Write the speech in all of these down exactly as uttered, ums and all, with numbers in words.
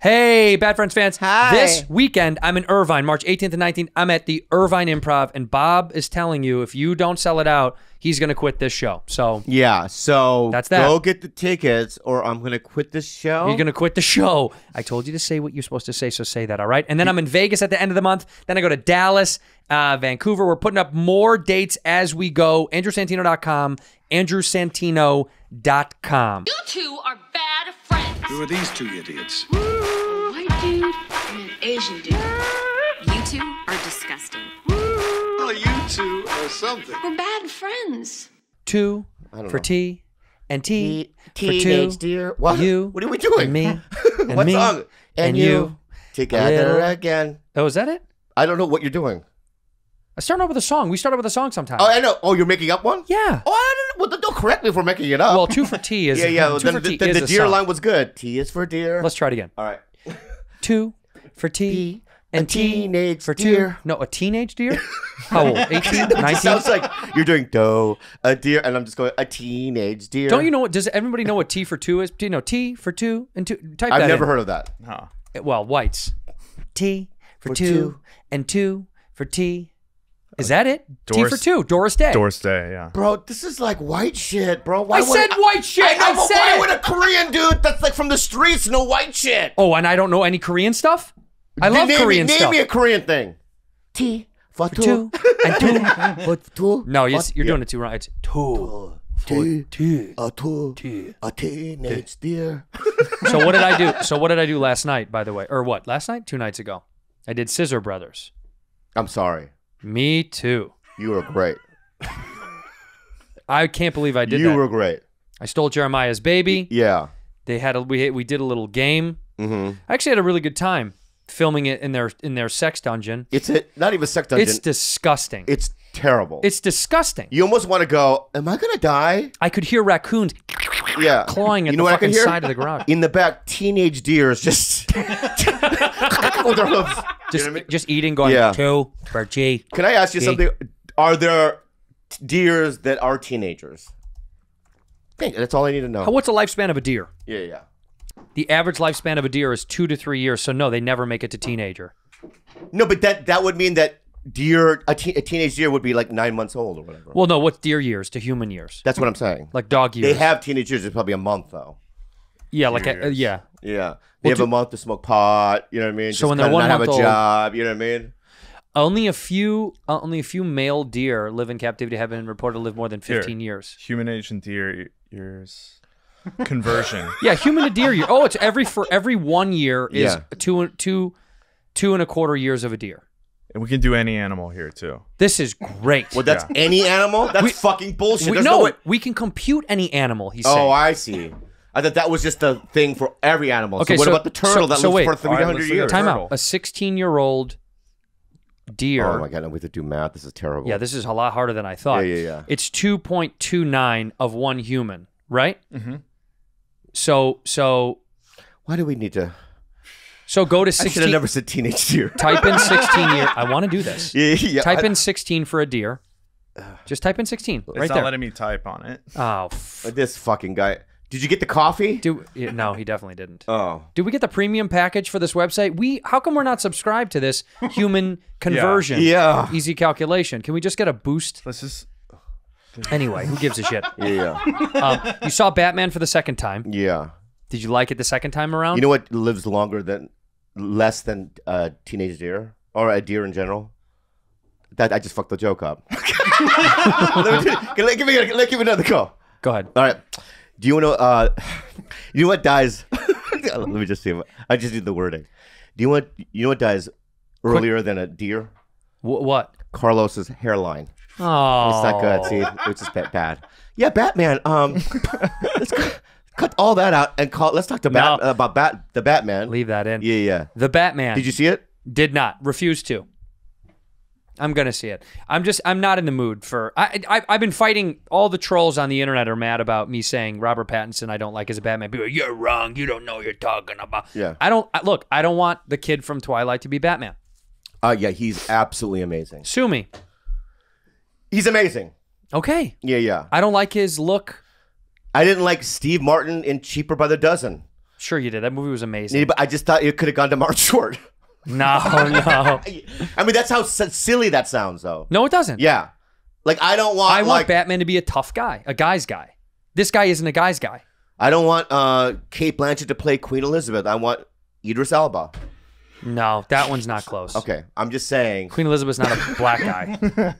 Hey, Bad Friends fans. Hi. This weekend, I'm in Irvine, March eighteenth and nineteenth. I'm at the Irvine Improv, and Bob is telling you, if you don't sell it out, he's going to quit this show. So yeah, so that's that. Go get the tickets, or I'm going to quit this show. You're going to quit the show. I told you to say what you're supposed to say, so say that, all right? And then I'm in Vegas at the end of the month. Then I go to Dallas, uh, Vancouver. We're putting up more dates as we go. Andrew Santino dot com, Andrew Santino dot com. You two are bad friends. Who are these two idiots? Dude and an Asian dude. You two are disgusting. Well, you two are something. We're bad friends. Two for know. T and T T for teenage two. Dear. What? You what are we doing? And me and what me song? And, and you, you together again. Oh, is that it? I don't know what you're doing. I start out with a song. We start out with a song sometimes. Oh, I know. Oh, you're making up one? Yeah. Oh, I don't know. Well, don't correct me for making it up. Well, two for T is yeah, yeah. Well, then the, the, the deer line was good. T is for deer. Let's try it again. All right. Two for T P, and a teenage for deer. Two. No, a teenage deer? How old? eighteen, nineteen? Sounds like you're doing dough, a deer, and I'm just going, a teenage deer. Don't you know what, does everybody know what T for two is? Do you know T for two and two? Type I've that never in. Heard of that. Huh. Well, whites. T for, for two, two and two for T. Is that it? Doris, T for two. Doris Day. Doris Day, yeah. Bro, this is like white shit, bro. Why I would, said white shit. I, I, I said why it. Would a Korean dude that's like from the streets know white shit? Oh, and I don't know any Korean stuff? I love name, Korean name stuff. Name me a Korean thing. T for, for two. two. And two for two. No, you're, you're doing it too wrong. It's two. Two. Two. A two. Two. A teenage deer. So what did I do? So what did I do last night, by the way? Or what? Last night? Two nights ago. I did Scissor Brothers. I'm sorry. Me too. You were great. I can't believe I did you that. You were great. I stole Jeremiah's baby. Yeah. They had a we we did a little game. Mm-hmm. I actually had a really good time filming it in their in their sex dungeon. It's a, not even a sex dungeon. It's disgusting. It's terrible. It's disgusting. You almost want to go, am I gonna die? I could hear raccoons yeah. clawing at you know the fucking side of the garage. In the back, teenage deers just with their hooves. Just, you know I mean? Just eating, going yeah. two for G. Can I ask you G. something? Are there deers that are teenagers? That's all I need to know. What's the lifespan of a deer? Yeah, yeah. The average lifespan of a deer is two to three years, so no, they never make it to teenager. No, but that that would mean that deer, a, te a teenage deer would be like nine months old or whatever. Well, no, what's deer years to human years? That's what I'm saying. Like dog years. They have teenage years. It's probably a month though. Yeah, like a, uh, yeah, yeah. They well, have do, a month to smoke pot. You know what I mean. So Just when they're one month have a old, job, you know what I mean. Only a few, uh, only a few male deer live in captivity. Have been reported to live more than fifteen deer. years. Human age and deer years conversion. Yeah, human to deer year. Oh, it's every for every one year is yeah. two two two and a quarter years of a deer. And we can do any animal here too. This is great. Well, that's yeah. any animal. That's we, fucking bullshit. We, no, no we can compute any animal. He's oh, saying. I see. I thought that was just the thing for every animal. Okay, so what so, about the turtle so, that so lives wait, for three hundred right, years? Time out. A sixteen-year-old deer. Oh, my God. We have to do math. This is terrible. Yeah, this is a lot harder than I thought. Yeah, yeah, yeah. It's two point two nine of one human, right? Mm-hmm. So, so... Why do we need to... So go to sixteen... I should have never said teenage deer. Type in sixteen year... I want to do this. Yeah, yeah, type I, in sixteen for a deer. Just type in sixteen. It's right not there. Letting me type on it. Oh, f this fucking guy... Did you get the coffee? Do, no, he definitely didn't. Oh. Did we get the premium package for this website? We how come we're not subscribed to this human conversion? Yeah. yeah. Easy calculation. Can we just get a boost? Let's just Anyway, who gives a shit? Yeah. Um, you saw Batman for the second time. Yeah. Did you like it the second time around? You know what lives longer than less than a uh, teenage deer or a deer in general? That I just fucked the joke up. let me, can, let, give me let give me another call. Go ahead. All right. Do you want to, uh, you know what dies? Let me just see. I just did the wording. Do you want, you know what dies earlier Quick. Than a deer? Wh what? Carlos's hairline. Oh. It's not good. See, it's just bad. Yeah, Batman. Um, let's cut all that out and call, let's talk to Bat, no. about Bat, the Batman. Leave that in. Yeah, yeah. The Batman. Did you see it? Did not. Refused to. I'm gonna see it. I'm just. I'm not in the mood for. I, I. I've been fighting. All the trolls on the internet are mad about me saying Robert Pattinson I don't like as a Batman. People, are, you're wrong. You don't know what you're talking about. Yeah. I don't. I, look, I don't want the kid from Twilight to be Batman. Uh yeah, he's absolutely amazing. Sue me. He's amazing. Okay. Yeah, yeah. I don't like his look. I didn't like Steve Martin in Cheaper by the Dozen. Sure you did. That movie was amazing. Yeah, but I just thought it could have gone to Martin Short. No, no. I mean, that's how silly that sounds, though. No, it doesn't. Yeah. Like, I don't want... I want like, Batman to be a tough guy, a guy's guy. This guy isn't a guy's guy. I don't want uh, Cate Blanchett to play Queen Elizabeth. I want Idris Elba. No, that one's not close. Okay, I'm just saying. Queen Elizabeth's not a black guy.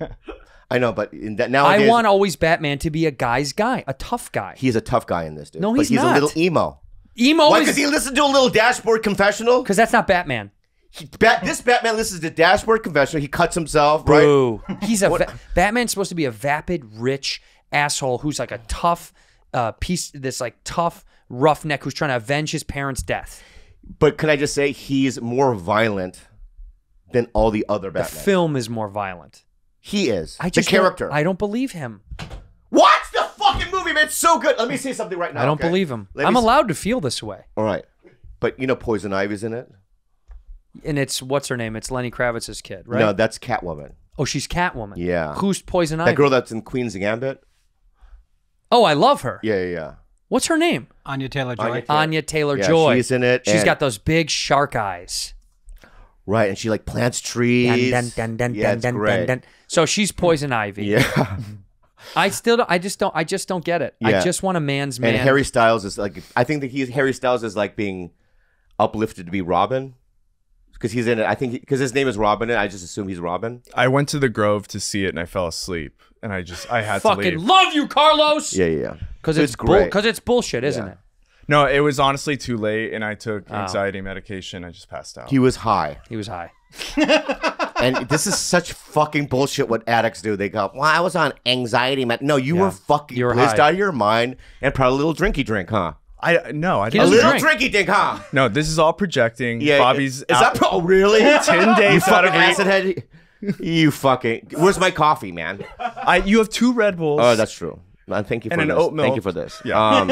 I know, but in that, nowadays... I want always Batman to be a guy's guy, a tough guy. He's a tough guy in this, dude. No, he's, but he's not. He's a little emo. Emo Why, is... Why, because he listens to a little Dashboard Confessional? Because that's not Batman. He, Bat, this Batman listens to Dashboard Confessional. He cuts himself, Bro. right? He's a va Batman's supposed to be a vapid, rich asshole who's like a tough uh, piece, this like tough roughneck who's trying to avenge his parents' death. But can I just say he's more violent than all the other Batman? The film is more violent. He is. I just the character. I don't believe him. Watch the fucking movie, man. It's so good. Let me say something right now. I don't okay? believe him. Let I'm allowed to feel this way. All right. But you know Poison Ivy's in it? And it's, what's her name? It's Lenny Kravitz's kid, right? No, that's Catwoman. Oh, she's Catwoman. Yeah. Who's Poison Ivy? That girl that's in Queen's Gambit. Oh, I love her. Yeah, yeah, yeah. What's her name? Anya Taylor-Joy. Anya Taylor-Joy. Yeah, she's in it. She's got those big shark eyes. Right, and she like plants trees. Dun, dun, dun, dun, yeah, dun, dun, dun, dun. So she's Poison Ivy. Yeah. I still, don't, I just don't, I just don't get it. Yeah. I just want a man's man. And Harry Styles is like, I think that he's Harry Styles is like being uplifted to be Robin. Because he's in it, I think, because his name is Robin, and I just assume he's Robin. I went to the Grove to see it, and I fell asleep, and I just, I had Fucking to leave. Fucking love you, Carlos. Yeah, yeah. Because it's because it's, it's bullshit, isn't yeah. it? No, it was honestly too late, and I took anxiety oh. medication. I just passed out. He was high. He was high. And this is such fucking bullshit. What addicts do? They go, "Well, I was on anxiety med." No, you yeah. were fucking you were blissed out of your mind, and probably a little drinky drink, huh? I no, I don't. A little drink. drinky dink, huh? No, this is all projecting. Yeah, Bobby's. Is out. that oh really? Ten days out of acid head. You fucking. Where's my coffee, man? I you have two Red Bulls. Oh, that's true. Thank you for and this. An oat milk. Thank you for this. Yeah. Um,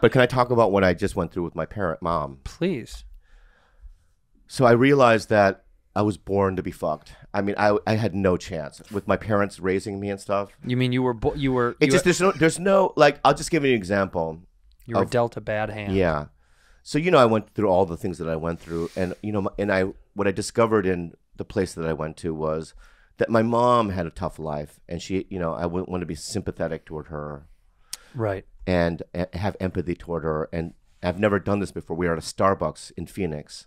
but can I talk about what I just went through with my parent mom? Please. So I realized that I was born to be fucked. I mean, I I had no chance with my parents raising me and stuff. You mean you were you were? You it just there's no there's no like I'll just give you an example. You were of, dealt a bad hand. Yeah, so you know I went through all the things that I went through, and you know, and I what I discovered in the place that I went to was that my mom had a tough life, and she you know I wouldn't want to be sympathetic toward her, right? And, and have empathy toward her, and I've never done this before. We were at a Starbucks in Phoenix,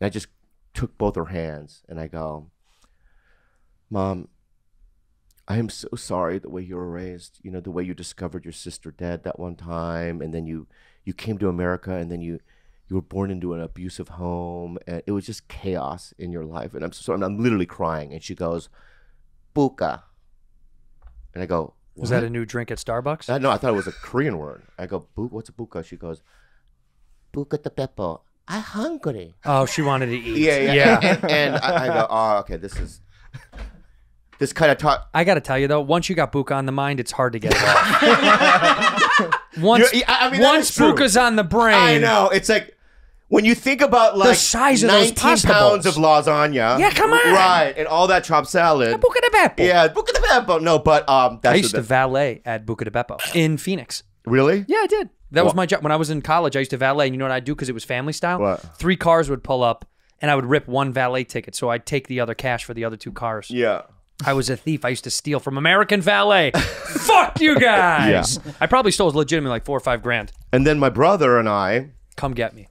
and I just took both her hands and I go, "Mom, I am so sorry the way you were raised, you know, the way you discovered your sister dead that one time, and then you you came to America, and then you you were born into an abusive home, and it was just chaos in your life, and I'm so sorry." I'm literally crying, and she goes, "Buca," and I go, "What?" Was that a new drink at Starbucks? I, no, I thought it was a Korean word. I go, "What's a buca?" She goes, "Buca di Beppo. I'm hungry." Oh, she wanted to eat. Yeah, yeah. yeah. And, and I, I go, "Oh, okay, this is." This kind of talk. I gotta tell you though, once you got Buca on the mind, it's hard to get it off. Once, I mean, once Buca's on the brain, I know it's like when you think about like the size of nineteen those pounds of lasagna. Yeah, come on, right, and all that chopped salad. Buca di Beppo. Yeah, Buca di Beppo. No, but um, that's I used to that. valet at Buca di Beppo in Phoenix. Really? Yeah, I did. That what? was my job when I was in college. I used to valet, and you know what I'd do because it was family style. What? Three cars would pull up, and I would rip one valet ticket, so I'd take the other cash for the other two cars. Yeah. I was a thief. I used to steal from American Valet. Fuck you guys. Yeah. I probably stole legitimately like four or five grand. And then my brother and I. Come get me.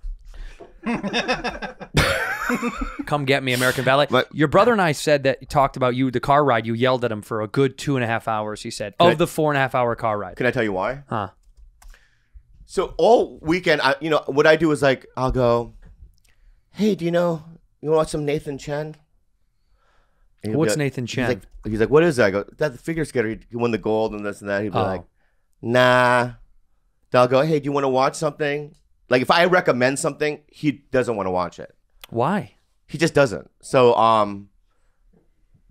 Come get me, American Valet. But, your brother and I said that, talked about you, the car ride. You yelled at him for a good two and a half hours, he said, of I, the four and a half hour car ride. Can I tell you why? Huh. So all weekend, I, you know, what I do is like, I'll go, "Hey, do you know, you want to watch some Nathan Chen?" What's like, Nathan Chen? He's like, he's like, "What is that?" I go, "That's the figure skater. He won the gold and this and that." He'd be oh. like, "Nah." Then I'll go, "Hey, do you want to watch something?" Like if I recommend something, he doesn't want to watch it. Why? He just doesn't. So um,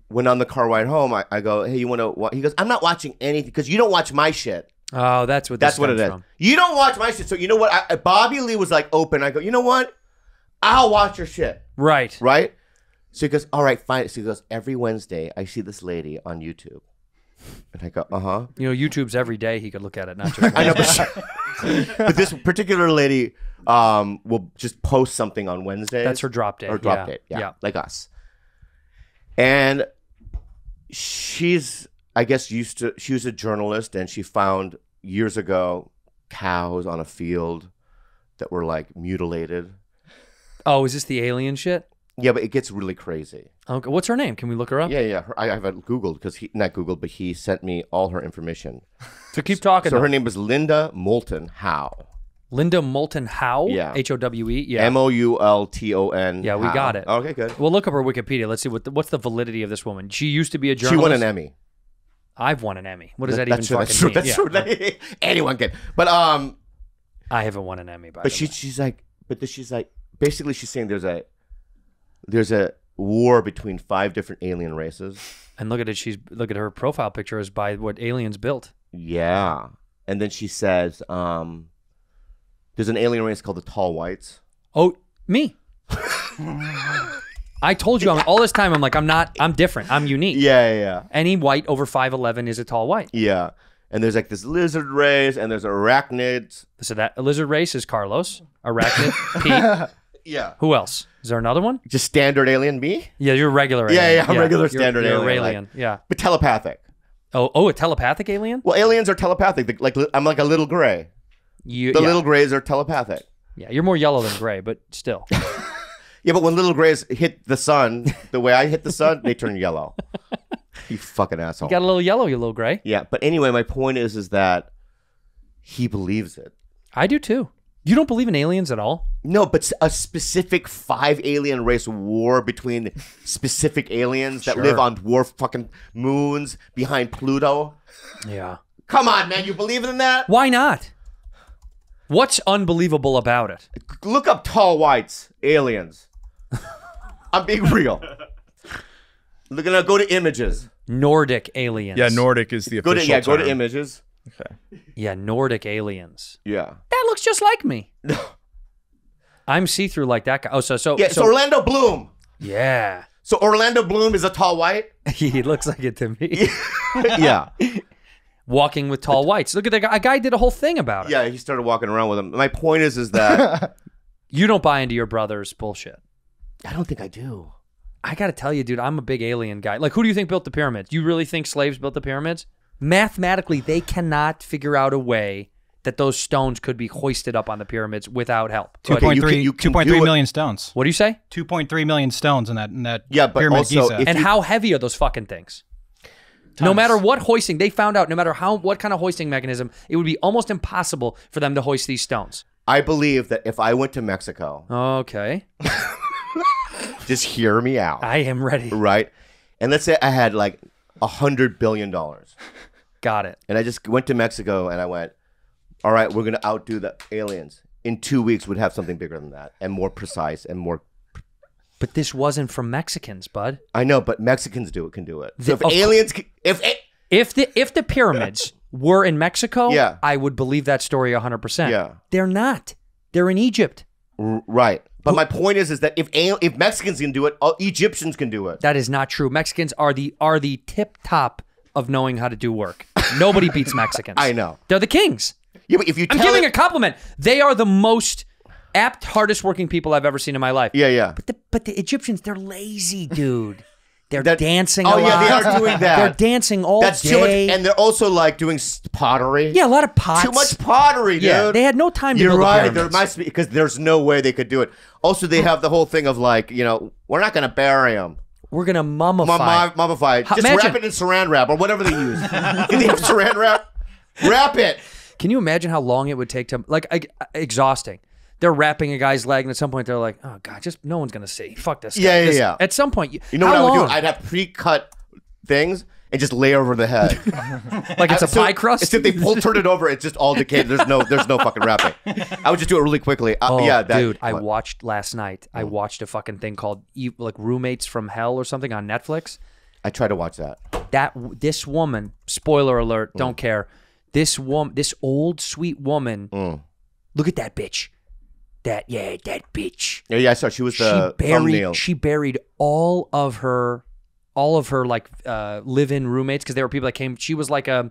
when on the car ride home, I, I go, "Hey, you want to watch?" He goes, "I'm not watching anything because you don't watch my shit." Oh, that's what that's what it from. is. You don't watch my shit. So you know what? I, Bobby Lee was like open. I go, "You know what? I'll watch your shit." Right. Right. So he goes, "All right, fine." So he goes, "Every Wednesday, I see this lady on YouTube. And I go, uh-huh. You know, YouTube's every day. He could look at it, not just I know, but, but this particular lady um, will just post something on Wednesday. That's her drop date. Or drop yeah. date, yeah, yeah. Like us. And she's, I guess, used to, she was a journalist, and she found years ago cows on a field that were like mutilated. Oh, is this the alien shit? Yeah, but it gets really crazy. Okay, what's her name? Can we look her up? Yeah, yeah. Her, I, I've Googled because he, not Googled, but he sent me all her information. So keep talking. So though. Her name is Linda Moulton Howe. Linda Moulton Howe? Yeah. H O W E? Yeah. M O U L T O N. Yeah, we Howe. Got it. Okay, good. We'll look up her Wikipedia. Let's see what the, what's the validity of this woman. She used to be a journalist. She won an Emmy. I've won an Emmy. What does that, that even true, fucking that's true, mean? That's yeah. true. That, anyone can. But um, I haven't won an Emmy. By but the she, way. she's like, but this, she's like, basically, she's saying there's a, there's a war between five different alien races. And look at it. She's look at her profile picture is by what aliens built. Yeah, and then she says, um, there's an alien race called the Tall Whites. Oh, me. I told you I'm, all this time, I'm like, I'm not, I'm different. I'm unique. Yeah, yeah, yeah. Any white over five eleven is a tall white. Yeah. And there's like this lizard race, and there's arachnids. So that a lizard race is Carlos, arachnid, Pete. Yeah. Who else? Is there another one? Just standard alien me? Yeah, you're regular alien. Yeah, yeah, I'm yeah, regular standard you're, you're alien. alien. Like, yeah. But telepathic. Oh, oh, a telepathic alien? Well, aliens are telepathic. Like I'm like a little gray. You, the yeah. little grays are telepathic. Yeah, you're more yellow than gray, but still. Yeah, but when little grays hit the sun, the way I hit the sun, they turn yellow. You fucking asshole. You got a little yellow, you little gray. Yeah, but anyway, my point is, is that he believes it. I do too. You don't believe in aliens at all? No, but a specific five alien race war between specific aliens that sure. live on dwarf fucking moons behind Pluto. Yeah. Come on, man. You believe in that? Why not? What's unbelievable about it? Look up Tall Whites, aliens. I'm being real. Look at go to images. Nordic aliens. Yeah, Nordic is the official go to, yeah, term. Go to images. Okay. Yeah, Nordic aliens. Yeah. That looks just like me. I'm see-through like that guy. Oh, so so. Yeah, so, so Orlando Bloom. Yeah. So Orlando Bloom is a tall white. He looks like it to me. Yeah. Walking with tall whites. Look at that guy. A guy did a whole thing about it. Yeah, he started walking around with them. My point is, is that you don't buy into your brother's bullshit. I don't think I do. I gotta tell you, dude, I'm a big alien guy. Like, who do you think built the pyramids? You really think slaves built the pyramids? Mathematically, they cannot figure out a way that those stones could be hoisted up on the pyramids without help. two point three million stones. What do you say? two point three million stones in that, in that yeah, but pyramid also, Giza. And you, how heavy are those fucking things? Tons. No matter what hoisting, they found out no matter how what kind of hoisting mechanism, it would be almost impossible for them to hoist these stones. I believe that if I went to Mexico. Okay. Just hear me out. I am ready. Right? And let's say I had like a hundred billion dollars. Got it. And I just went to Mexico and I went, all right, we're going to outdo the aliens. In two weeks, we'd have something bigger than that and more precise and more. But this wasn't from Mexicans, bud. I know, but Mexicans do it can do it. The, so if okay. aliens, can, if it, if the if the pyramids were in Mexico, yeah. I would believe that story one hundred percent. Yeah, they're not. They're in Egypt. R right. But my point is, is that if if Mexicans can do it, all Egyptians can do it. That is not true. Mexicans are the are the tip top of knowing how to do work. Nobody beats Mexicans. I know. They're the kings. Yeah, but if you, I'm tell giving it a compliment. They are the most apt, hardest working people I've ever seen in my life. Yeah, yeah. But the but the Egyptians, they're lazy, dude. They're that, dancing oh, a lot. Oh yeah, they are doing that. They're dancing all That's day. Too much, and they're also like doing pottery. Yeah, a lot of pots. Too much pottery, yeah, dude. They had no time to You're build right. the pyramids. There must be, because there's no way they could do it. Also, they have the whole thing of like, you know, we're not going to bury them. We're going to mummify. Mum mummify. Just imagine. Wrap it in saran wrap or whatever they use. If they have saran wrap, wrap it. Can you imagine how long it would take to, like, I, I, exhausting. They're wrapping a guy's leg, and at some point they're like, "Oh God, just no one's gonna see. Fuck this." Yeah, guy. yeah, this, yeah. At some point, you, you know what I would long? do? I'd have pre-cut things and just lay over the head, like it's I, a so, pie crust. It's if they pull, turn it over, it's just all decayed. There's no, there's no fucking wrapping. I would just do it really quickly. Uh, oh, yeah, that, dude. What? I watched last night. I watched a fucking thing called like Roommates from Hell or something on Netflix. I tried to watch that. That this woman. Spoiler alert. Mm. Don't care. This woman. This old sweet woman. Mm. Look at that bitch. That yeah, that bitch. Yeah, yeah, I saw she was she the buried, thumbnail. She buried all of her all of her like uh, live-in roommates, because there were people that came. She was like a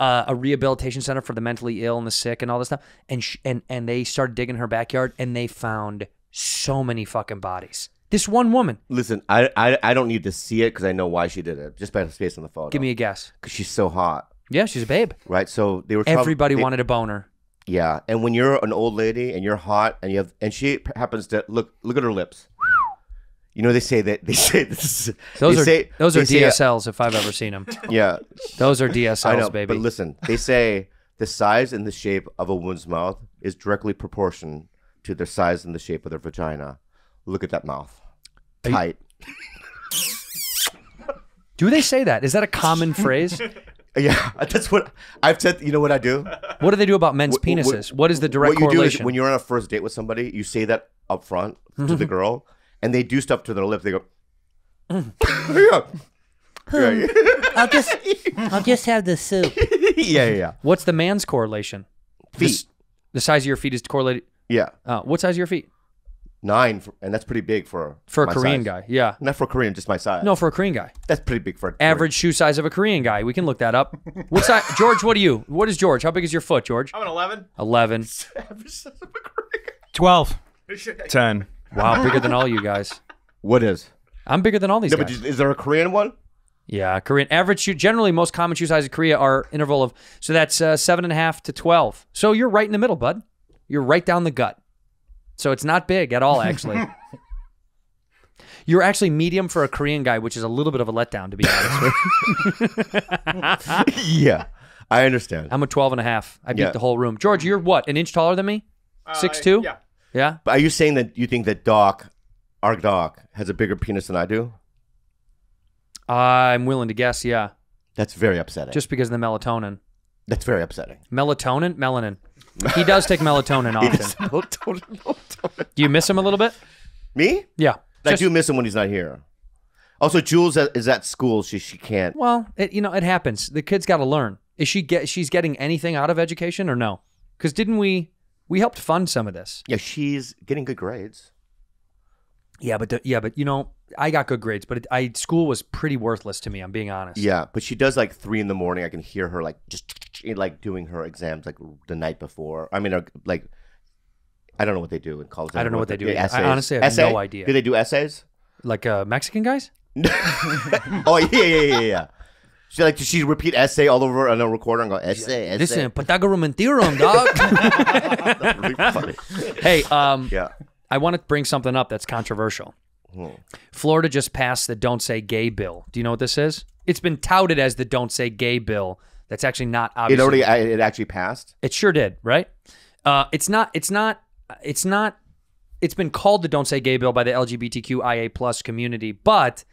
uh, a rehabilitation center for the mentally ill and the sick and all this stuff. And she, and and they started digging her backyard, and they found so many fucking bodies. This one woman. Listen, I I, I don't need to see it because I know why she did it. Just by the space on the photo. Give me a guess. Because she's so hot. Yeah, she's a babe. Right. So they were. Everybody they, wanted a boner. Yeah, and when you're an old lady and you're hot and you have, and she happens to look look at her lips. You know, they say that they say this. Those are say, those are D S Ls, uh, if I've ever seen them. Yeah, those are D S Ls, I know, baby. But listen, they say the size and the shape of a woman's mouth is directly proportioned to the size and the shape of their vagina. Look at that mouth, are tight. You... Do they say that? Is that a common phrase? Yeah, that's what I've said. You know what I do? What do they do about men's penises? What, what is the direct correlation? What you correlation? do is when you're on a first date with somebody, you say that up front to the girl, and they do stuff to their lip. They go, mm. yeah. yeah. I'll just, I'll just have the soup. yeah, yeah, yeah. What's the man's correlation? Feet. The, the size of your feet is correlated. Yeah. Uh, what size are your feet? Nine, for, and that's pretty big for for a Korean size. guy. Yeah, not for a Korean, just my size. No, for a Korean guy, that's pretty big for a Korean. Average shoe size of a Korean guy. We can look that up. What size, George? What are you? What is George? How big is your foot, George? I'm an eleven. Eleven. Average size of a Korean guy. Twelve. Ten. Wow, bigger than all you guys. What is? I'm bigger than all these no, guys. But is there a Korean one? Yeah, Korean average shoe. Generally, most common shoe sizes in Korea are interval of so that's uh, seven and a half to twelve. So you're right in the middle, bud. You're right down the gut. So it's not big at all, actually. You're actually medium for a Korean guy, which is a little bit of a letdown, to be honest with. Yeah, I understand. I'm a twelve and a half. I beat yeah. the whole room. George, you're what, an inch taller than me? six two? Uh, yeah. Yeah? But are you saying that you think that Doc, our Doc, has a bigger penis than I do? I'm willing to guess, yeah. That's very upsetting. Just because of the melatonin. That's very upsetting. Melatonin? Melanin. He does take melatonin often. melatonin, melatonin. Do you miss him a little bit? Me? Yeah. Just... I do miss him when he's not here. Also, Jules is at school, so she can't. Well, it, you know, it happens. The kid's got to learn. Is she get? She's getting anything out of education or no? Because didn't we? We helped fund some of this. Yeah, she's getting good grades. Yeah, but the, yeah, but you know, I got good grades, but it, I school was pretty worthless to me. I'm being honest. Yeah, but she does like three in the morning. I can hear her like just. Like doing her exams like the night before. I mean, like I don't know what they do in college. I don't know what they do. Yeah, I honestly have Essay? no idea. Do they do essays? Like uh, Mexican guys? oh yeah, yeah, yeah, yeah. She like does she repeat essay all over on a recorder and go essay, essay. Listen, Pythagorean theorem, dog. That's really funny. Hey, um, yeah. I want to bring something up that's controversial. Hmm. Florida just passed the "Don't Say Gay" bill. Do you know what this is? It's been touted as the "Don't Say Gay" bill. That's actually not obvious. It already, it actually passed. It sure did, right? Uh, it's not, it's not, it's not, it's been called the Don't Say Gay bill by the L G B T Q I A plus community, but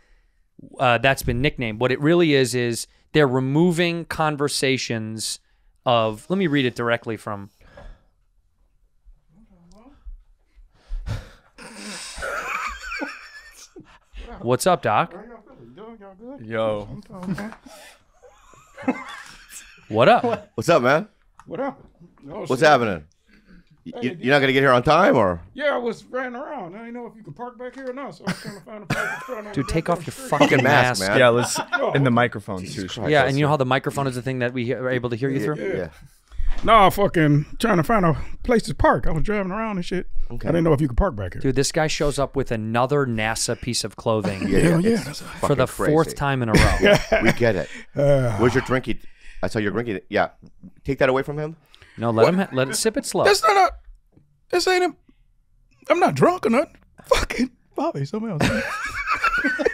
uh, that's been nicknamed. What it really is, is they're removing conversations of, let me read it directly from. What's up, Doc? Yo. What up? What? What's up, man? What up? No, What's shit. happening? You, hey, you're not going to get here on time, or? Yeah, I was riding around. I didn't know if you could park back here or not, so I was trying to find a parking. Dude, take off your fucking mask, man. Yeah, let's, and the microphone, too. Yeah, and you know how the microphone is the thing that we are able to hear you through? Yeah. yeah. No, fucking trying to find a place to park. I was driving around and shit. Okay. I didn't know if you could park back here. Dude, this guy shows up with another NASA piece of clothing. yeah, yeah, yeah. That's for the crazy. fourth time in a row. yeah, we get it. Uh, Where's your drinky? I saw your drinky. Yeah, take that away from him. No, let what? him. Let it sip it slow. That's not a. This ain't him. I'm not drunk or nothing. Fucking Bobby, something else.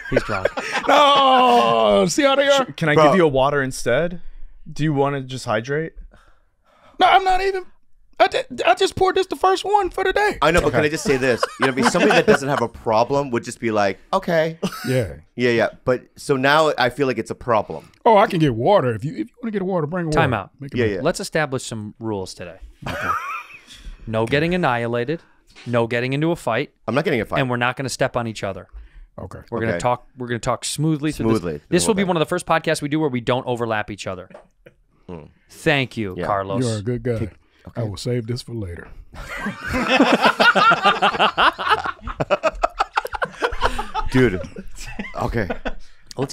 He's drunk. No, see how they are. Can I Bro. give you a water instead? Do you want to just hydrate? No, I'm not even. I, did, I just poured this the first one for the day. I know, but okay. Can I just say this? You know, I mean, somebody that doesn't have a problem would just be like, okay, yeah, yeah, yeah. But so now I feel like it's a problem. Oh, I can get water if you if you want to get a water, bring a water. Time out. Yeah, yeah. Let's establish some rules today. Okay. No getting annihilated. No getting into a fight. I'm not getting a fight, and we're not going to step on each other. Okay. We're okay. gonna talk. We're gonna talk smoothly. Smoothly. This, this will be one of the first podcasts we do where we don't overlap each other. Mm. Thank you, yeah. Carlos. You're a good guy. Take, okay. I will save this for later. Dude. Okay.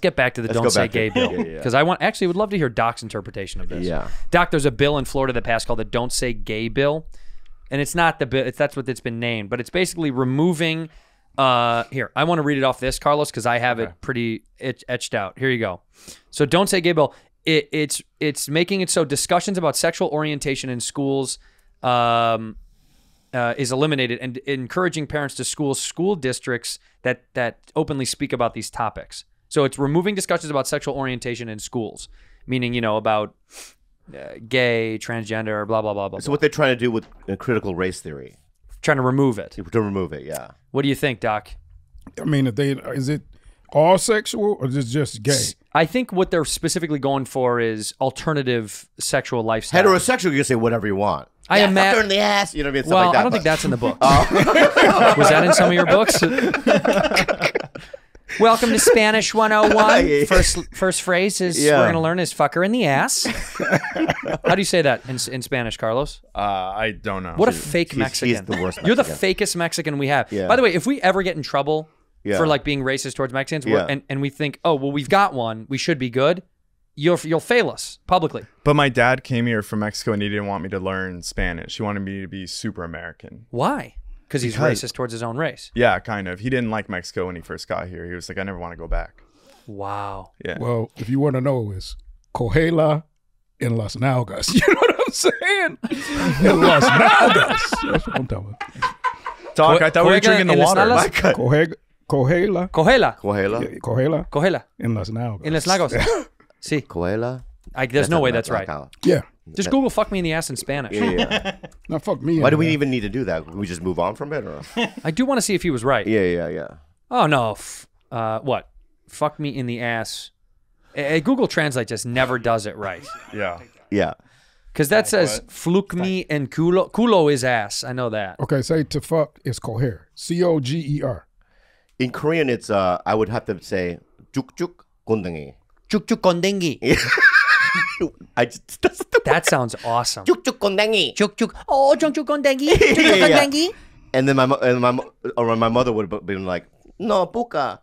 get back to the Let's don't say gay to, bill. Because yeah, yeah. I want actually would love to hear Doc's interpretation of this. Yeah. Doc, there's a bill in Florida that passed called the Don't Say Gay Bill. And it's not the bill, it's, that's what it's been named, but it's basically removing, uh, here, I want to read it off this, Carlos, because I have okay. it pretty etch, etched out. Here you go. So Don't Say Gay Bill, it, it's, it's making it so discussions about sexual orientation in schools um, uh, is eliminated, and encouraging parents to school school districts that, that openly speak about these topics. So it's removing discussions about sexual orientation in schools, meaning, you know, about uh, gay, transgender, blah, blah, blah, blah. So blah. What they're trying to do with uh, critical race theory. Trying to remove it. To remove it, yeah. What do you think, Doc? I mean, if they, is it all sexual or is it just gay? I think what they're specifically going for is alternative sexual lifestyle. Heterosexual, you can say whatever you want. I yeah, imagine in the ass, you know what I mean? Well, like that, I don't but... think that's in the book. Oh. Was that in some of your books? Welcome to Spanish one oh one. First, first phrase is yeah. we're going to learn is fucker in the ass. How do you say that in, in Spanish, Carlos? Uh, I don't know. What a fake he's, Mexican. He's the worst Mexican. You're the fakest Mexican we have. Yeah. By the way, if we ever get in trouble yeah. for like being racist towards Mexicans yeah. and, and we think, oh, well, we've got one, we should be good, you'll, you'll fail us publicly. But my dad came here from Mexico and he didn't want me to learn Spanish. He wanted me to be super American. Why? Because he's racist towards his own race. Yeah, kind of. He didn't like Mexico when he first got here. He was like, I never want to go back. Wow. Yeah. Well, if you want to know, it's Coahuila and Las Nalgas. You know what I'm saying? In Las Nalgas. That's what I'm talking about. Doc, I thought we were drinking the water. Coahuila. Coahuila. Coahuila. Coahuila. Coahuila. In Las Nalgas. In Las Nalgas. See. Coahuila. There's no way that's right. Yeah. Just Google "fuck me in the ass" in Spanish. Yeah, yeah. Not fuck me. Why do we even need to do that? Can we just move on from it? Or? I do want to see if he was right. Yeah, yeah, yeah. Oh no, f uh, what? Fuck me in the ass. A a Google Translate just never does it right. Yeah, yeah. Because that says "fluk me" and "culo." Culo is ass. I know that. Okay, say to fuck is coher. C O G E R. In Korean, it's uh, I would have to say "juk-juk kondengi." Juk-juk kondengi. I just, that's that sounds awesome. Chuk chuk kondengi. Chuk chuk. Oh, chuk chuk kondengi. Chuk chuk kondengi. And then my and my or my mother would have been like, no, Buca.